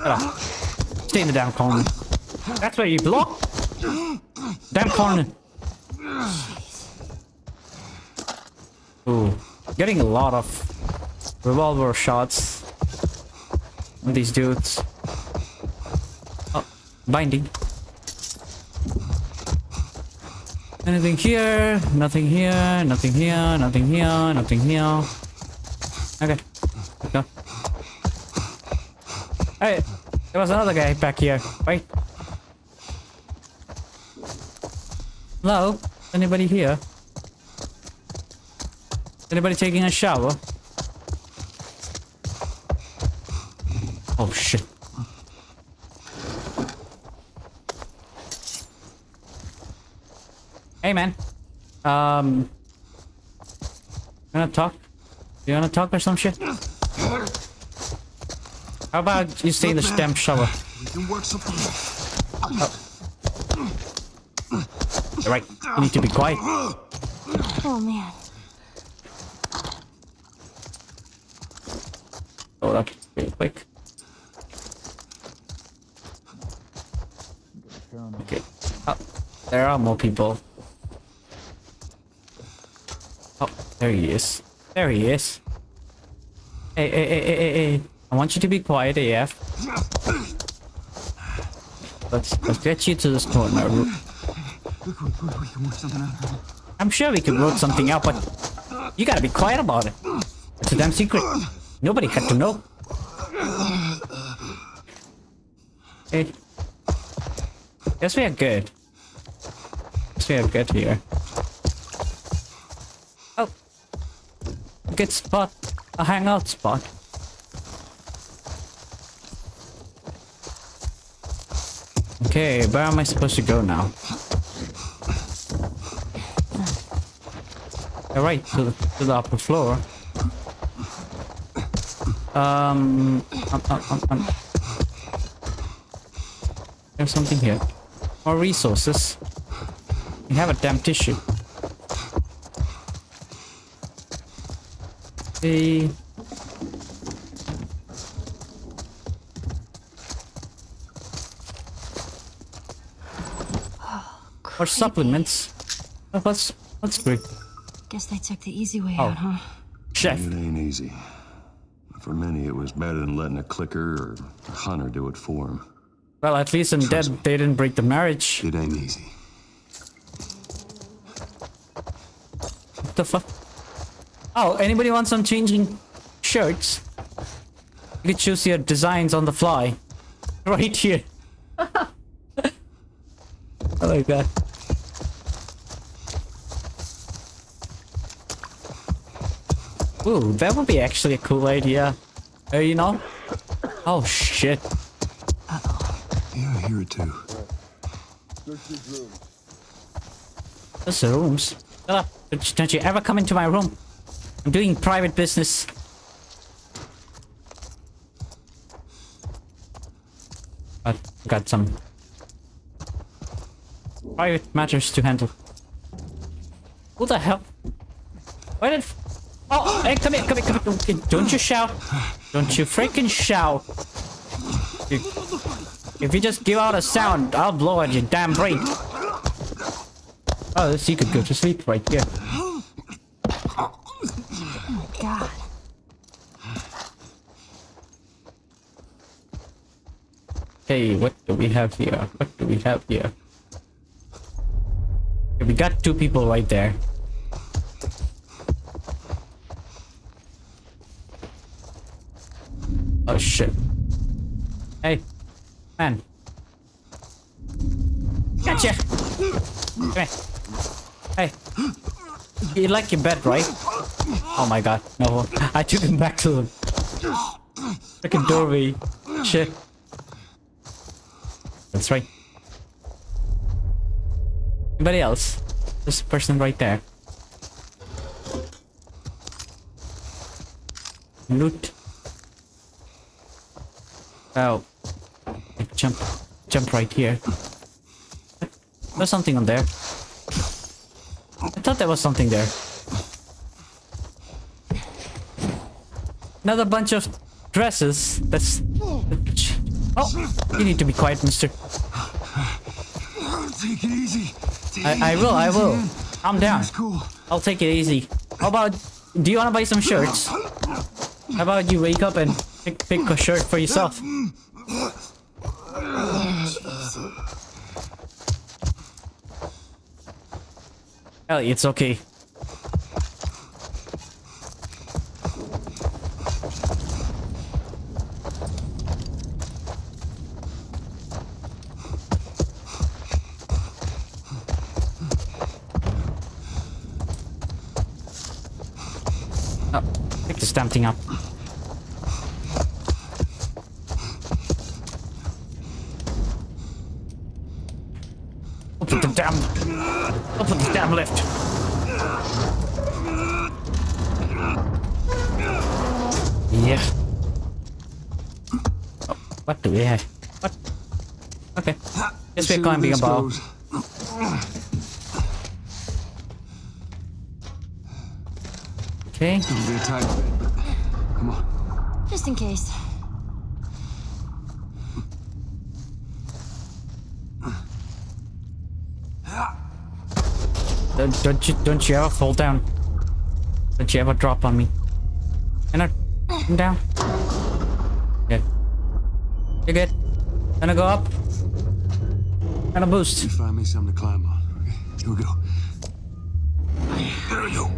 Alright? Stay in the damn corner. That's where you block. Damn corner. Ooh. Getting a lot of revolver shots on these dudes. Oh, binding. Anything here? Nothing here. Nothing here. Nothing here. Nothing here. Okay. Go. Hey, there was another guy back here. Wait. Hello? Anybody here? Anybody taking a shower? Oh shit. Hey man. You wanna talk? You wanna talk or some shit? How about you stay in the damn shower? We can work something. Oh. Right, you need to be quiet. Oh man. Hold up, real quick. Okay. Oh, there are more people. Oh, there he is. There he is. Hey, hey, hey, hey, hey, hey. I want you to be quiet, AF. Let's get you to this corner. I'm sure we could work something out, but you gotta be quiet about it. It's a damn secret. Nobody had to know. Hey. Guess we are good. Guess we are good here. Oh. Good spot. A hangout spot. Okay, where am I supposed to go now? Alright, to the upper floor. There's something here. More resources. We have a damn tissue. See. Or supplements. What's good? Guess they took the easy way out, huh? Chef. It ain't easy. For many, it was better than letting a clicker or a hunter do it for him. Well, at least in dead, they didn't break the marriage. It ain't easy. What the fuck? Oh, anybody wants some changing shirts? You can choose your designs on the fly. Right here. I like that. Ooh, that would be actually a cool idea. You know? Oh, shit. Yeah, I hear it too. Those are rooms. Shut up. Don't you ever come into my room. I'm doing private business. I got some private matters to handle. Who the hell? Why did... Oh, hey, come here. Don't you shout. Don't you freaking shout. If you just give out a sound, I'll blow at your damn brain. Oh, this you could go to sleep right here. Oh my god. Hey, what do we have here? We got two people right there. Oh shit. Hey, man. Gotcha. Come here. Hey. You like your bed, right? Oh my god. No. I took him back to the freaking doorway. Shit. That's right. Anybody else? There's a person right there. Loot. Oh. Jump right here. There's something on there. I thought there was something there. Another bunch of dresses. That's... Oh! You need to be quiet, mister. Take it easy. I will. Calm down. I'll take it easy. How about... Do you want to buy some shirts? How about you wake up and pick a shirt for yourself? Ellie, it's okay. Oh, pick this damn thing up. Open the damn lift. Yeah. Oh, what do we have? What? Okay. Guess we're climbing a bar. Okay. It's gonna be a tight bed, but come on. Just in case. Don't you ever fall down? Don't you ever drop on me? Can I come down? Good. You're good. Gonna go up. Gonna boost. You find me something to climb on. Okay, here we go. There we go.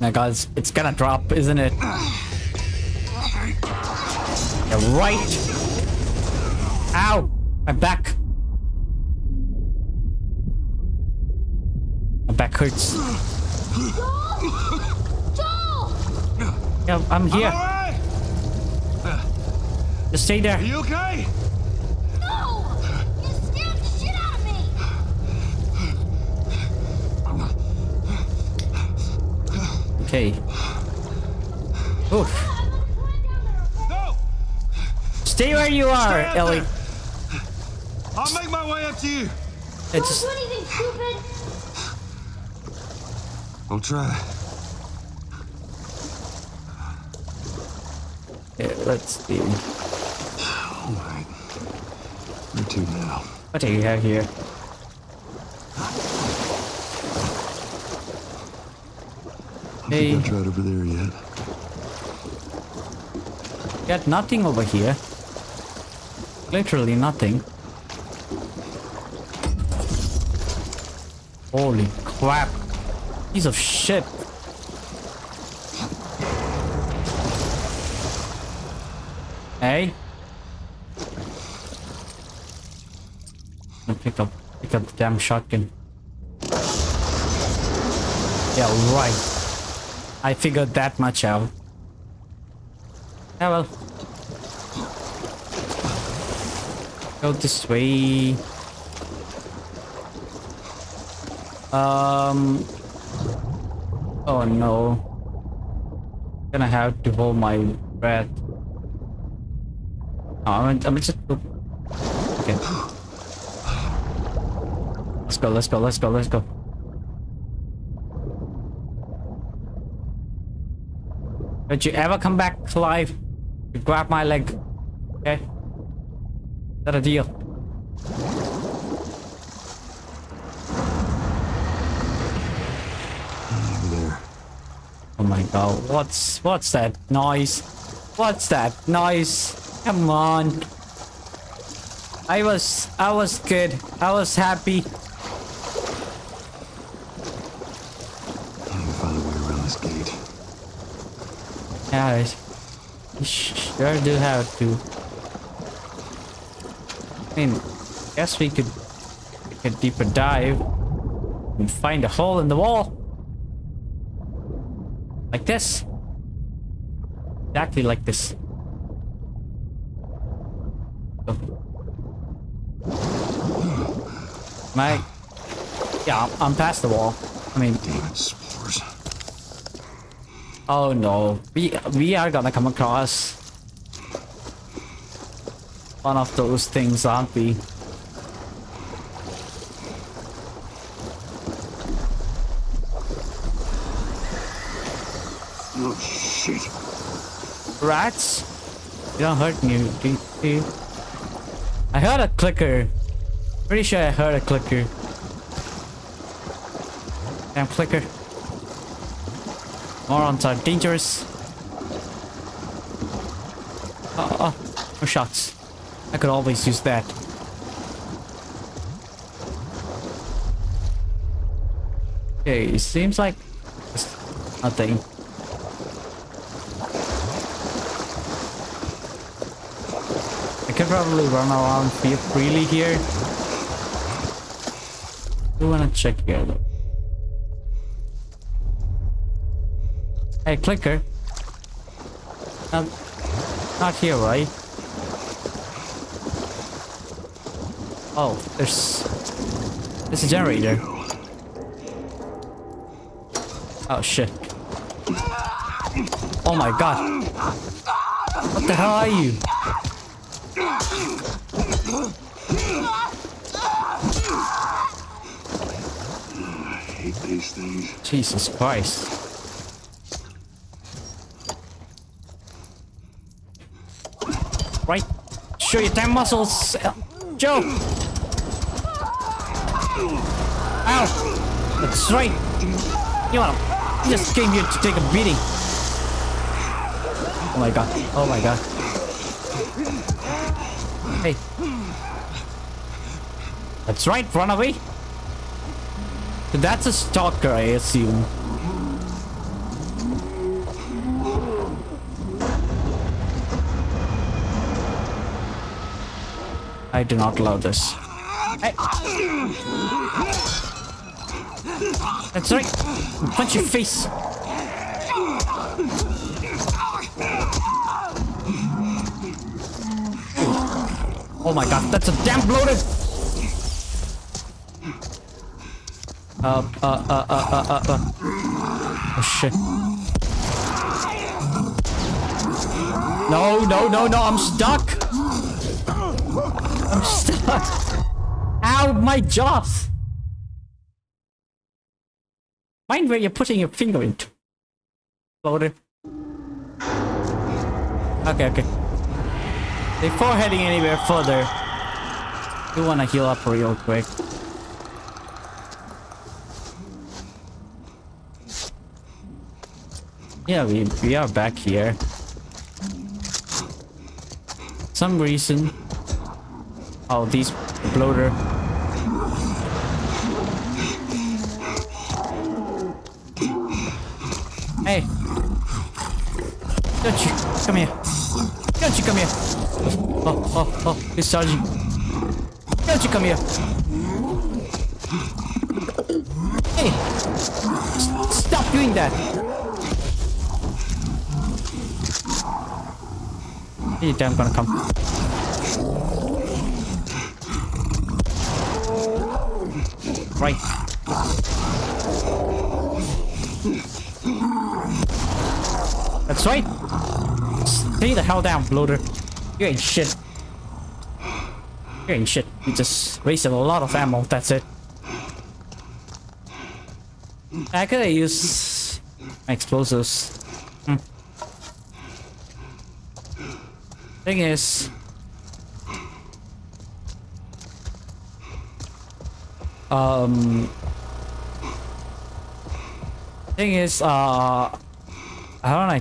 Now, guys, it's gonna drop, isn't it? You're right. Ow! My back. Back hurts. Joel! Yeah, I'm here. Right. Just stay there. Are you okay? No! You scared the shit out of me. Okay. Oof. No! Stay where you are, Ellie. There. I'll make my way up to you. Don't do anything, stupid. I'll try. Yeah, let's see. Alright. Where to now? What do you have here? Hey. I haven't tried over there yet. Got nothing over here. Literally nothing. Holy crap. Piece of shit. Hey. Pick up the damn shotgun. Yeah, right. I figured that much out. Yeah, well. Go this way. Oh no. I'm gonna have to hold my breath. No, I'm just... Okay. Let's go. Don't you ever come back to life? You grab my leg. Okay? Is that a deal? Oh my god, what's that noise? What's that noise? Come on. I was good. I was happy. hours. You sure do have to. I mean, I guess we could take a deeper dive and find a hole in the wall. Like this. Exactly like this. My... yeah, I'm past the wall. I mean... oh no, we are gonna come across one of those things, aren't we? Oh shit. Rats? You don't hurt me, do you? I heard a clicker. Pretty sure I heard a clicker. Damn clicker. Morons are dangerous. Oh, no shots. I could always use that. Okay, it seems like nothing. I could probably run around freely here. I wanna check here though. Hey, clicker. Not here, right? Oh, there's a generator. Oh shit. Oh my god. What the hell are you? I hate these things. Jesus Christ. Right, show your damn muscles, Joe. Ow, that's right. You wanna? You just came here to take a beating. Oh my god! Oh my god! Hey, that's right. Run away. That's a stalker, I assume. I do not love this. Hey. That's right. Punch your face. Oh my god, that's a damn bloated. Oh shit. No, I'm stuck. I'm stuck! Ow, my jaws! Mind where you're putting your finger into. Loaded. Okay. Before heading anywhere further, we wanna heal up real quick. Yeah, we are back here. For some reason. Oh, these bloater. Hey. Don't you come here. Don't you come here. Oh, he's charging. Don't you come here. Hey. Stop doing that. Any time gonna come. Right. That's right. Stay the hell down, bloater. You ain't shit. You just wasted a lot of ammo, that's it. I could have used my explosives. Thing is... I don't know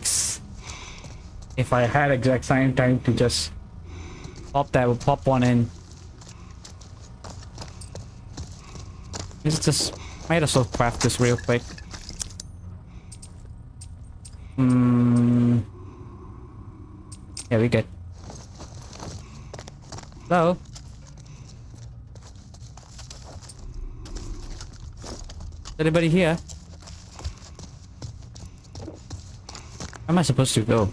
if I had exact same time to just pop that, we'll pop one in. Let's just might as well craft this real quick. Yeah, we good. Hello? Is anybody here? Where am I supposed to go?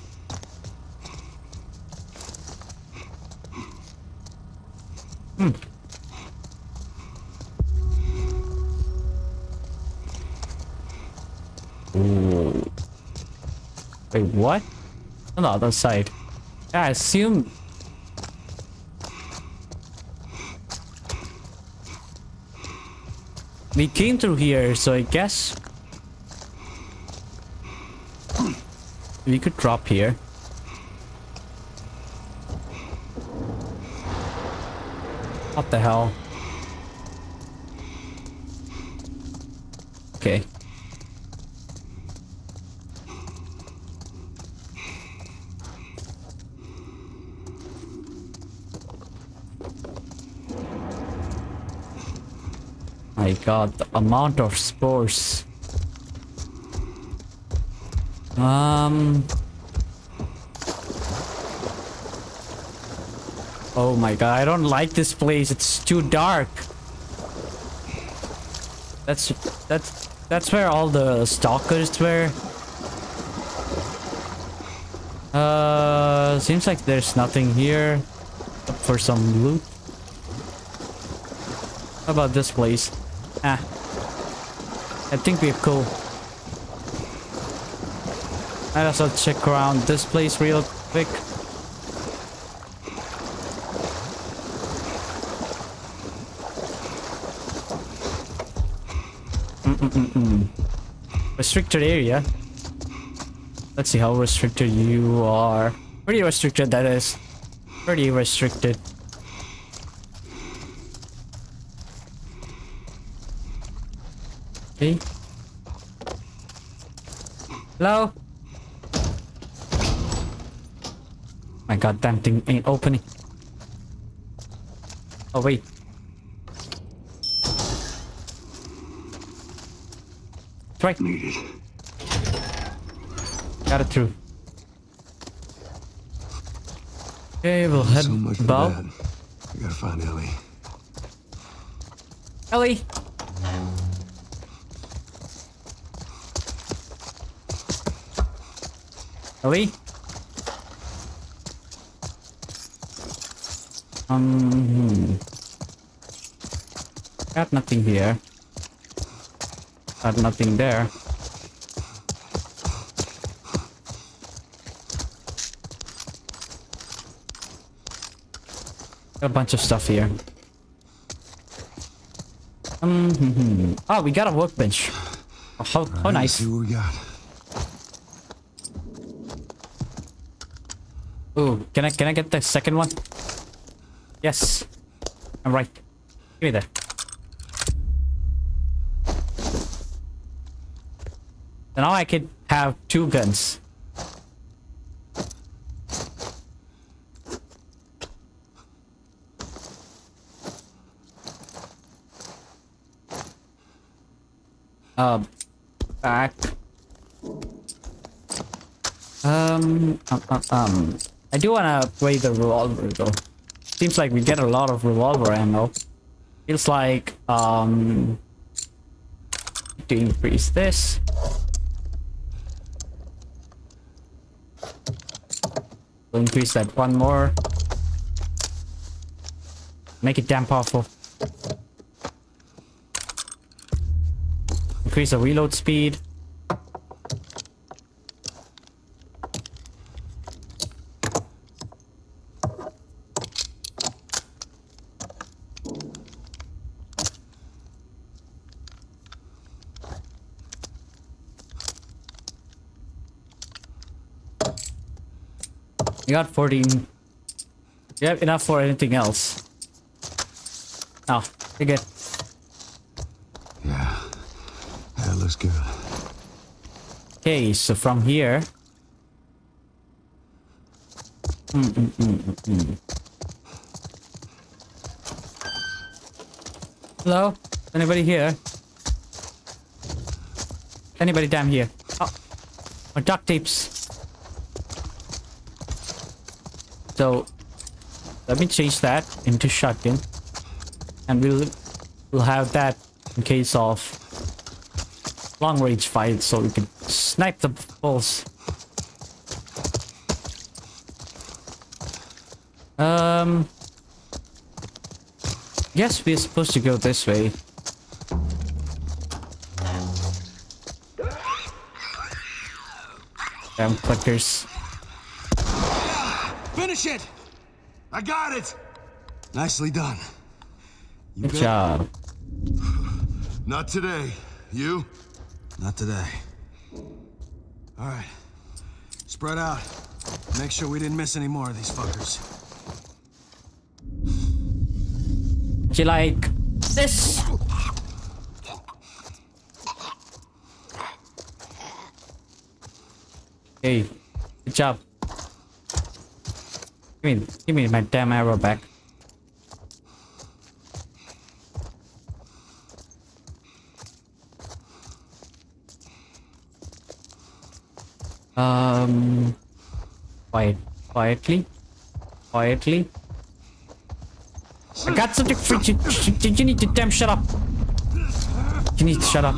Hmm. Ooh. Wait, what? On the other side. Yeah, I assume... we came through here, so I guess... we could drop here. What the hell? Okay. My god, the amount of spores. Oh my god, I don't like this place. It's too dark. That's where all the stalkers were. Seems like there's nothing here. Up for some loot. How about this place? Ah, I think we're cool. Might as well check around this place real quick. Restricted area. Let's see how restricted you are. Pretty restricted, that is. Pretty restricted. Okay. Hello? My goddamn thing ain't opening. Oh wait. That's right. Got it through. Okay, we'll head above. We gotta find Ellie. Ellie. Ellie. Got nothing here. Got nothing there. Got a bunch of stuff here. Oh, we got a workbench. Oh, how nice. See what we got. Ooh, can I get the second one? Yes, I'm right. Give me that. So now I could have two guns. Back. I do wanna play the revolver though. Seems like we get a lot of revolver ammo. Feels like to increase this. We'll increase that one more. Make it damn powerful. Increase the reload speed. You got 14. You have enough for anything else. Oh, you're good. Yeah, that looks good. Okay, so from here. Hello? Anybody here? Anybody down here? Oh, more duct tapes. So let me change that into shotgun, and we'll have that in case of long range fights, so we can snipe the bulls. Yes, we're supposed to go this way. Damn clickers. Finish it! I got it! Nicely done. Good job. Not today. You? Not today. Alright. Spread out. Make sure we didn't miss any more of these fuckers. You like this? Hey, good job. Give me my damn arrow back. Quietly. I got something for you. You need to damn shut up. You need to shut up.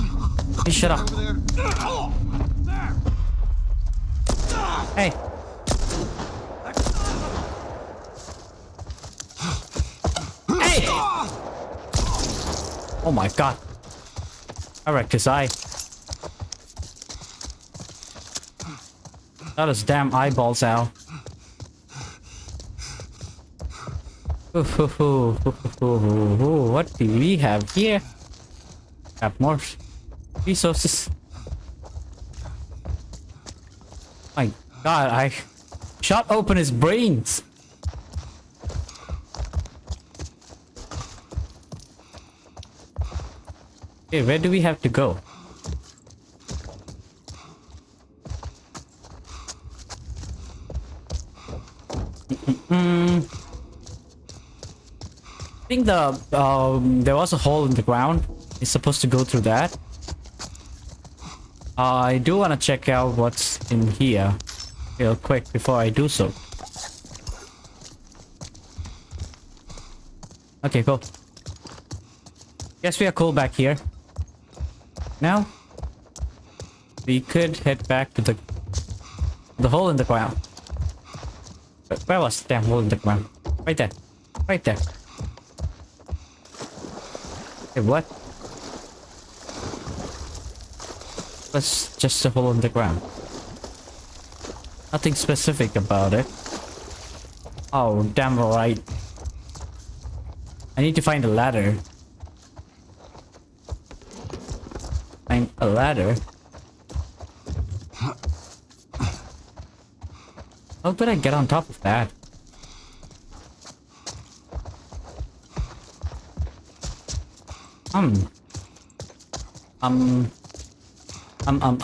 Please shut up. Hey. Hey. Oh my god. I wrecked his eye. Got his damn eyeballs out. What do we have here? Have more resources. My god, I shot open his brains. Okay, where do we have to go? I think the there was a hole in the ground. It's supposed to go through that. I do want to check out what's in here real quick before I do so. Okay, cool. Guess we are cool back here. Now we could head back to the hole in the ground. Where was the damn hole in the ground? Right there. Right there. Hey, what? That's just a hole in the ground. Nothing specific about it. Oh, damn right. I need to find a ladder. Find a ladder? How could I get on top of that?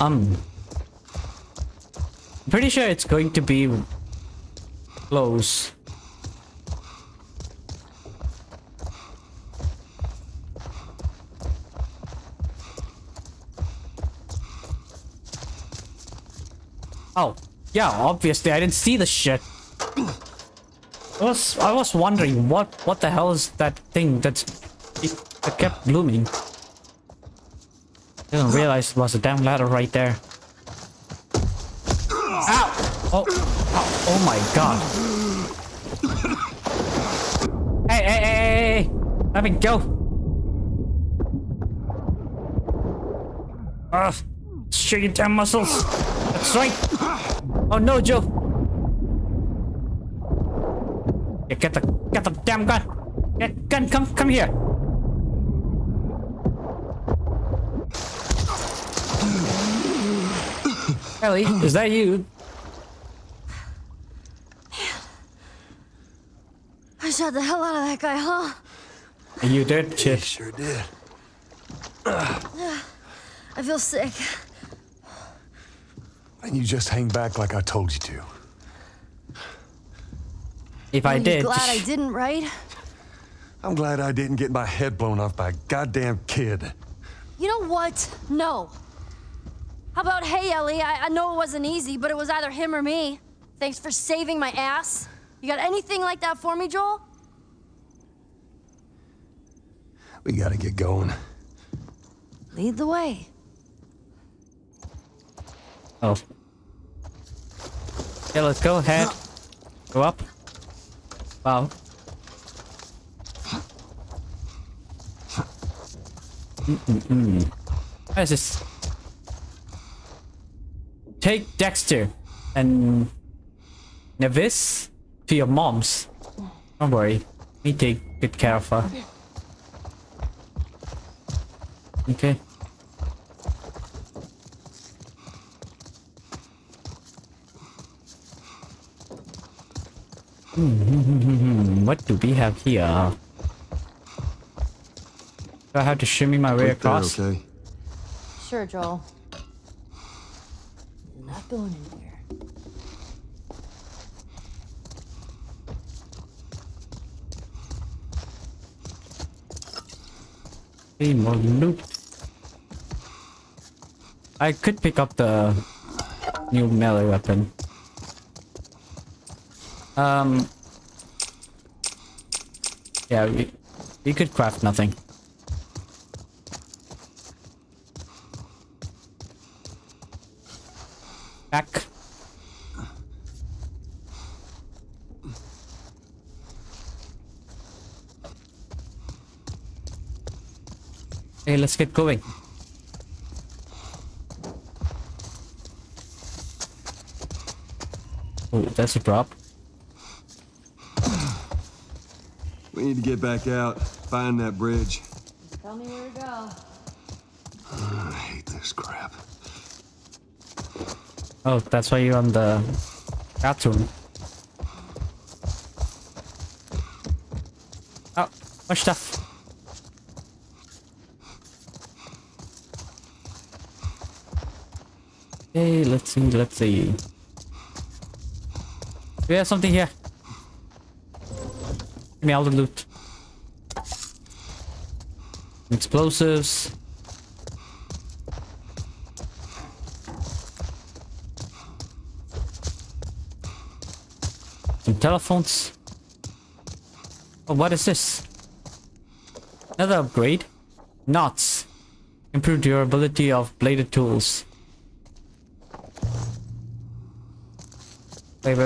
I'm pretty sure it's going to be close. Oh, yeah, obviously I didn't see the shit. I was wondering what the hell is that thing that's it kept blooming. Didn't realize it was a damn ladder right there. Ow! Oh, ow. Oh my god. Hey, hey, hey, hey! Let me go! Ugh! Shoot your damn muscles! That's right! Oh no, Joe! Yeah, get the damn gun! Get gun, come here! Ellie, is that you? Man, I shot the hell out of that guy, huh? You did? Shit. Sure did. I feel sick. And you just hang back like I told you to. If I did. You're glad I didn't, right? I'm glad I didn't get my head blown off by a goddamn kid. You know what? No. How about, hey, Ellie, I know it wasn't easy, but it was either him or me. Thanks for saving my ass. You got anything like that for me, Joel? We gotta get going. Lead the way. Oh. Yeah, let's go ahead. Go up. Wow. What is this? Take Dexter and Nevis to your mom's. Don't worry. We take good care of her. Okay. What do we have here? Do I have to shimmy my way across? There, okay. Sure, Joel. I'm not going in here. Hey, more loot. I could pick up the new melee weapon. Yeah, we could craft nothing. Back. Hey, let's get going. Oh, that's a drop. We need to get back out, find that bridge. Just tell me where to go. I hate this crap. Oh, that's why you're on the bathroom. Oh, much stuff. Hey, okay, let's see. We have something here. Give me all the loot. Explosives. Some telephones. Oh, what is this? Another upgrade. Knots. Improve durability of bladed tools. Wait.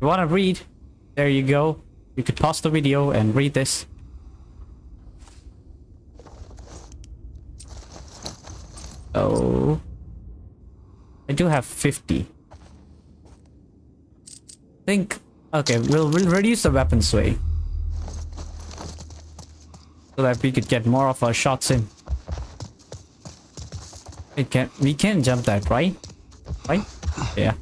You wanna read? There you go. You could pause the video and read this. Oh, I do have 50. Think. Okay, we'll reduce the weapon sway so that we could get more of our shots in. We can jump that, right? Right? Yeah.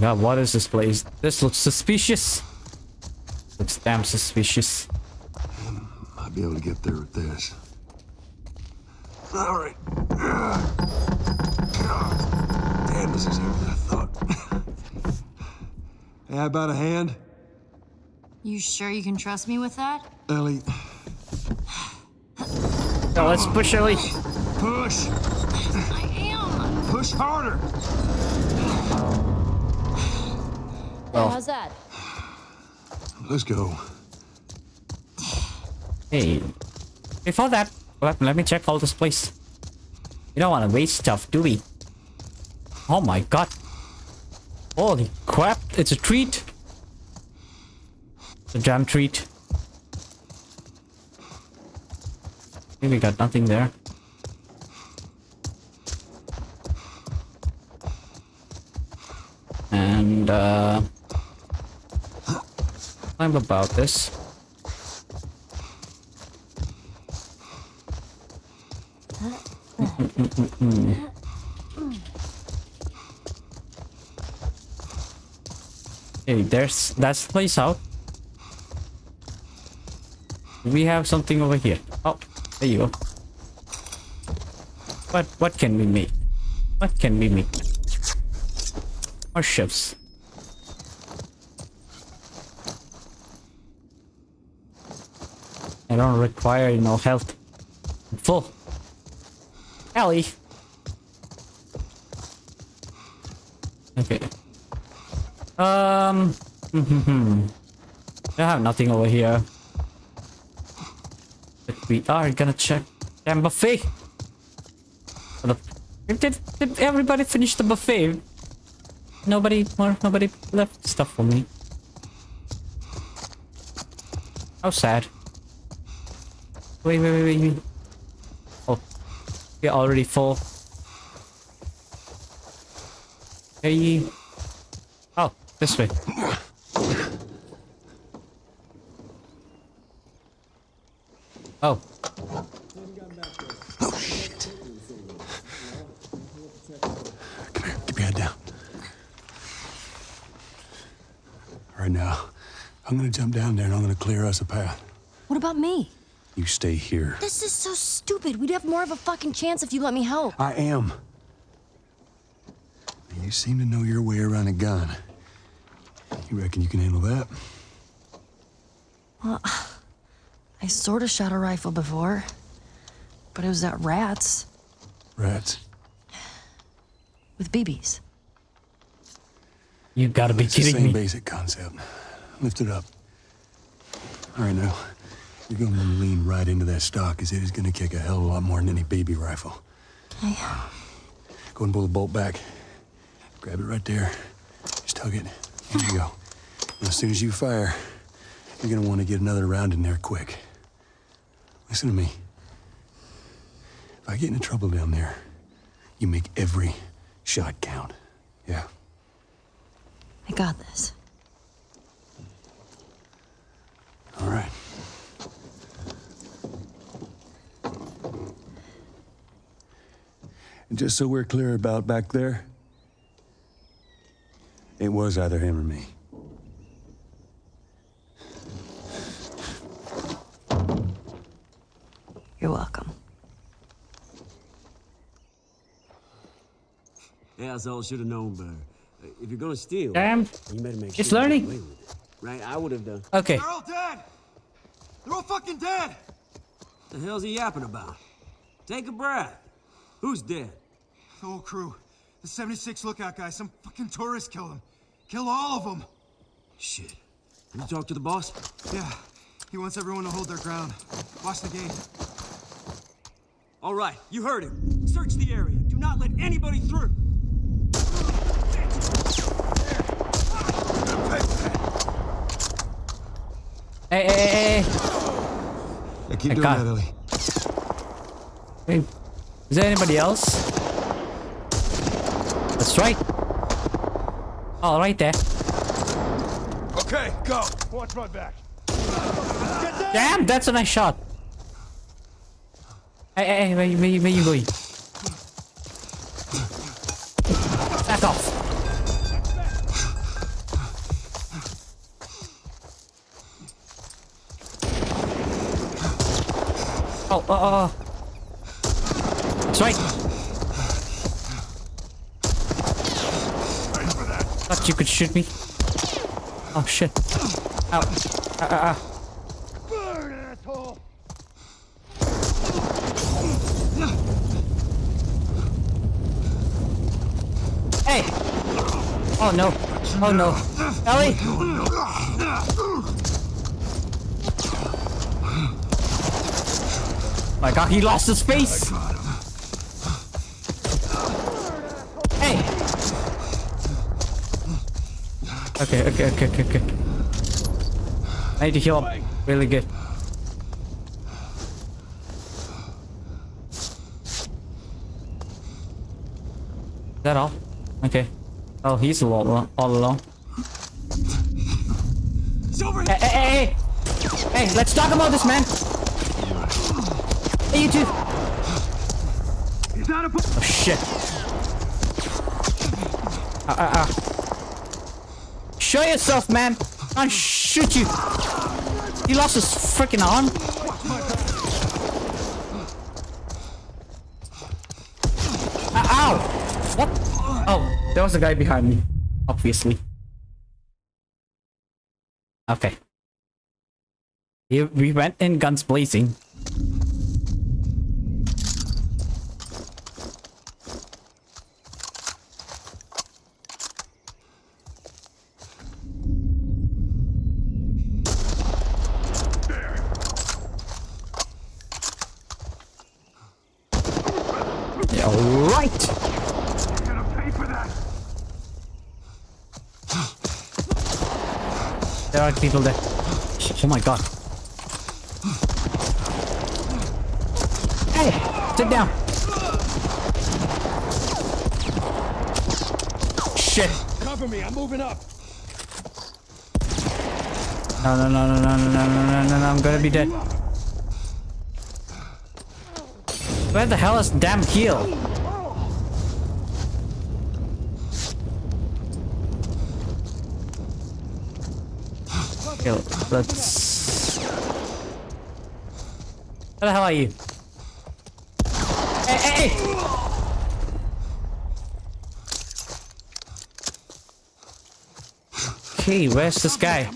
God, what is this place? This looks suspicious. Looks damn suspicious. Might be able to get there with this. All right. Damn, this is everything I thought. Hey, how about a hand? You sure you can trust me with that? Ellie. No, let's push, Ellie. Push. I am. Push harder. Well, how's that? Let's go. Hey, before that, let me check all this place. We don't want to waste stuff, do we? Oh my god. Holy crap, it's a treat. It's a damn treat. I think we got nothing there. And, I'm about this. Hey, that's the place out. We have something over here. Oh, there you go. But what can we make? What can we make? More ships. I don't require no health. I'm full. Ellie. Okay. I have nothing over here. But we are gonna check the buffet. Did everybody finish the buffet? Nobody left stuff for me. How sad. Wait. Oh, we're already full. Hey. Oh, this way. Oh. Oh shit. Come here, keep your head down. All right, now, I'm gonna jump down there and I'm gonna clear us a path. What about me? You stay here. This is so stupid. We'd have more of a fucking chance if you let me help. I am. You seem to know your way around a gun. You reckon you can handle that? Well, I sort of shot a rifle before, but it was at rats. Rats? With BBs. You've got to be kidding me. It's the same basic concept. Lift it up. All right, now. You're going to lean right into that stock, because it is going to kick a hell of a lot more than any BB rifle. Okay. Go and pull the bolt back. Grab it right there. Just tug it. There you go. And as soon as you fire, you're gonna want to get another round in there quick. Listen to me. If I get into trouble down there, you make every shot count. Yeah? I got this. All right. And just so we're clear about back there, it was either him or me. You're welcome. Yeah, as all should have known better. If you're gonna steal, damn, you better make sure learning. With it. Right, I would have done. Okay. They're all dead. They're all fucking dead. The hell's he yapping about? Take a breath. Who's dead? The whole crew. The 76 lookout guy. Some fucking tourist killed him. Kill all of them! Shit. Can you talk to the boss? Yeah. He wants everyone to hold their ground. Watch the gate. All right. You heard him. Search the area. Do not let anybody through. Hey. Yeah, keep doing that, Ellie. Hey. Is there anybody else? That's right. Oh, right there. Okay, go. Watch my back. Damn, that's a nice shot. Hey, where you going? Back off. Oh. That's right. You could shoot me. Oh shit. Ow. Burn, asshole. Hey. Oh no. Oh no. Ellie. My god, he lost his face. Okay. I need to heal up really good. Is that all? Okay. Oh, he's all alone. Hey, let's talk about this, man. Hey, you two. Oh, shit. Show yourself, man! I'll shoot you! He lost his freaking arm! Ow! What? Oh, there was a guy behind me, obviously. Okay. We went in guns blazing. right. You're gonna pay for that. There are people there. Oh my god. Hey, sit down. Shit. Cover me, I'm moving up. No, I'm gonna be dead. Where the hell is the damn heel? Kill. Let's... Where the hell are you? Hey, hey, hey! Okay, where's this guy?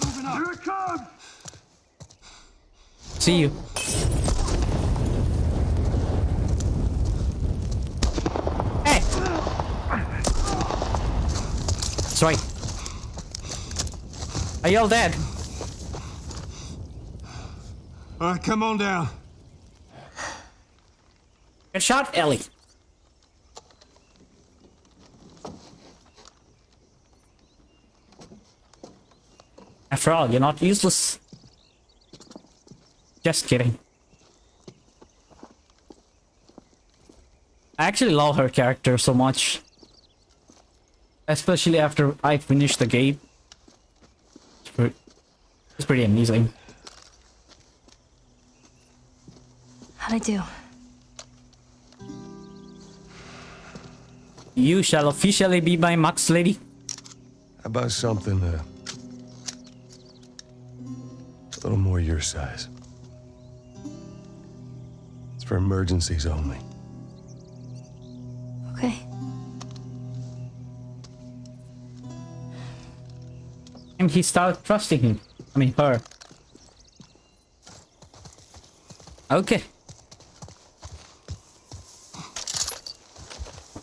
See you. Hey! That's right. Are you all dead? Alright, come on down. Good shot, Ellie. After all, you're not useless. Just kidding. I actually love her character so much. Especially after I finish the game. It's pretty amazing. How'd I do? You shall officially be my Max lady. How about something a little more your size? It's for emergencies only. Okay. And he started trusting him. I mean, her. Okay.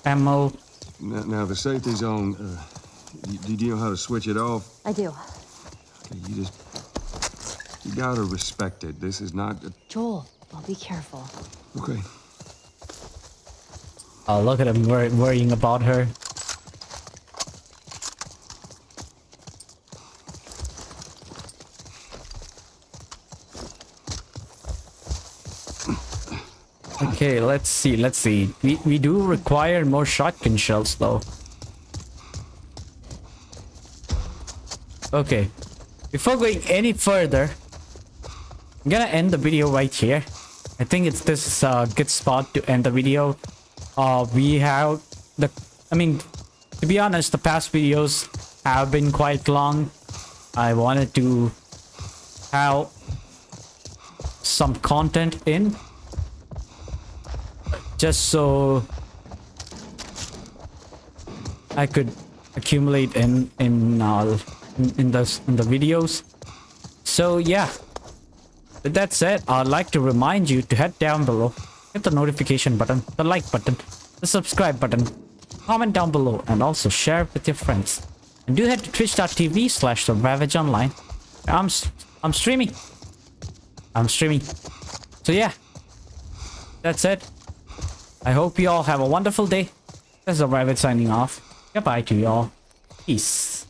Ammo. Now the safety's on. Do you know how to switch it off? I do. Okay, you gotta respect it. This is not a... Joel, I'll be careful. Okay. Oh, look at him worrying about her. Okay, let's see, let's see. We do require more shotgun shells, though. Okay. Before going any further... I'm gonna end the video right here. I think this is a good spot to end the video. We have the... I mean, to be honest, the past videos have been quite long. I wanted to have some content in. Just so I could accumulate in the videos. So yeah. With that said, I'd like to remind you to head down below, hit the notification button, the like button, the subscribe button, comment down below, and also share it with your friends. And do head to twitch.tv/Ravage Online. I'm streaming. So yeah, that's it. I hope you all have a wonderful day. This is Ravage signing off. Goodbye to you all. Peace.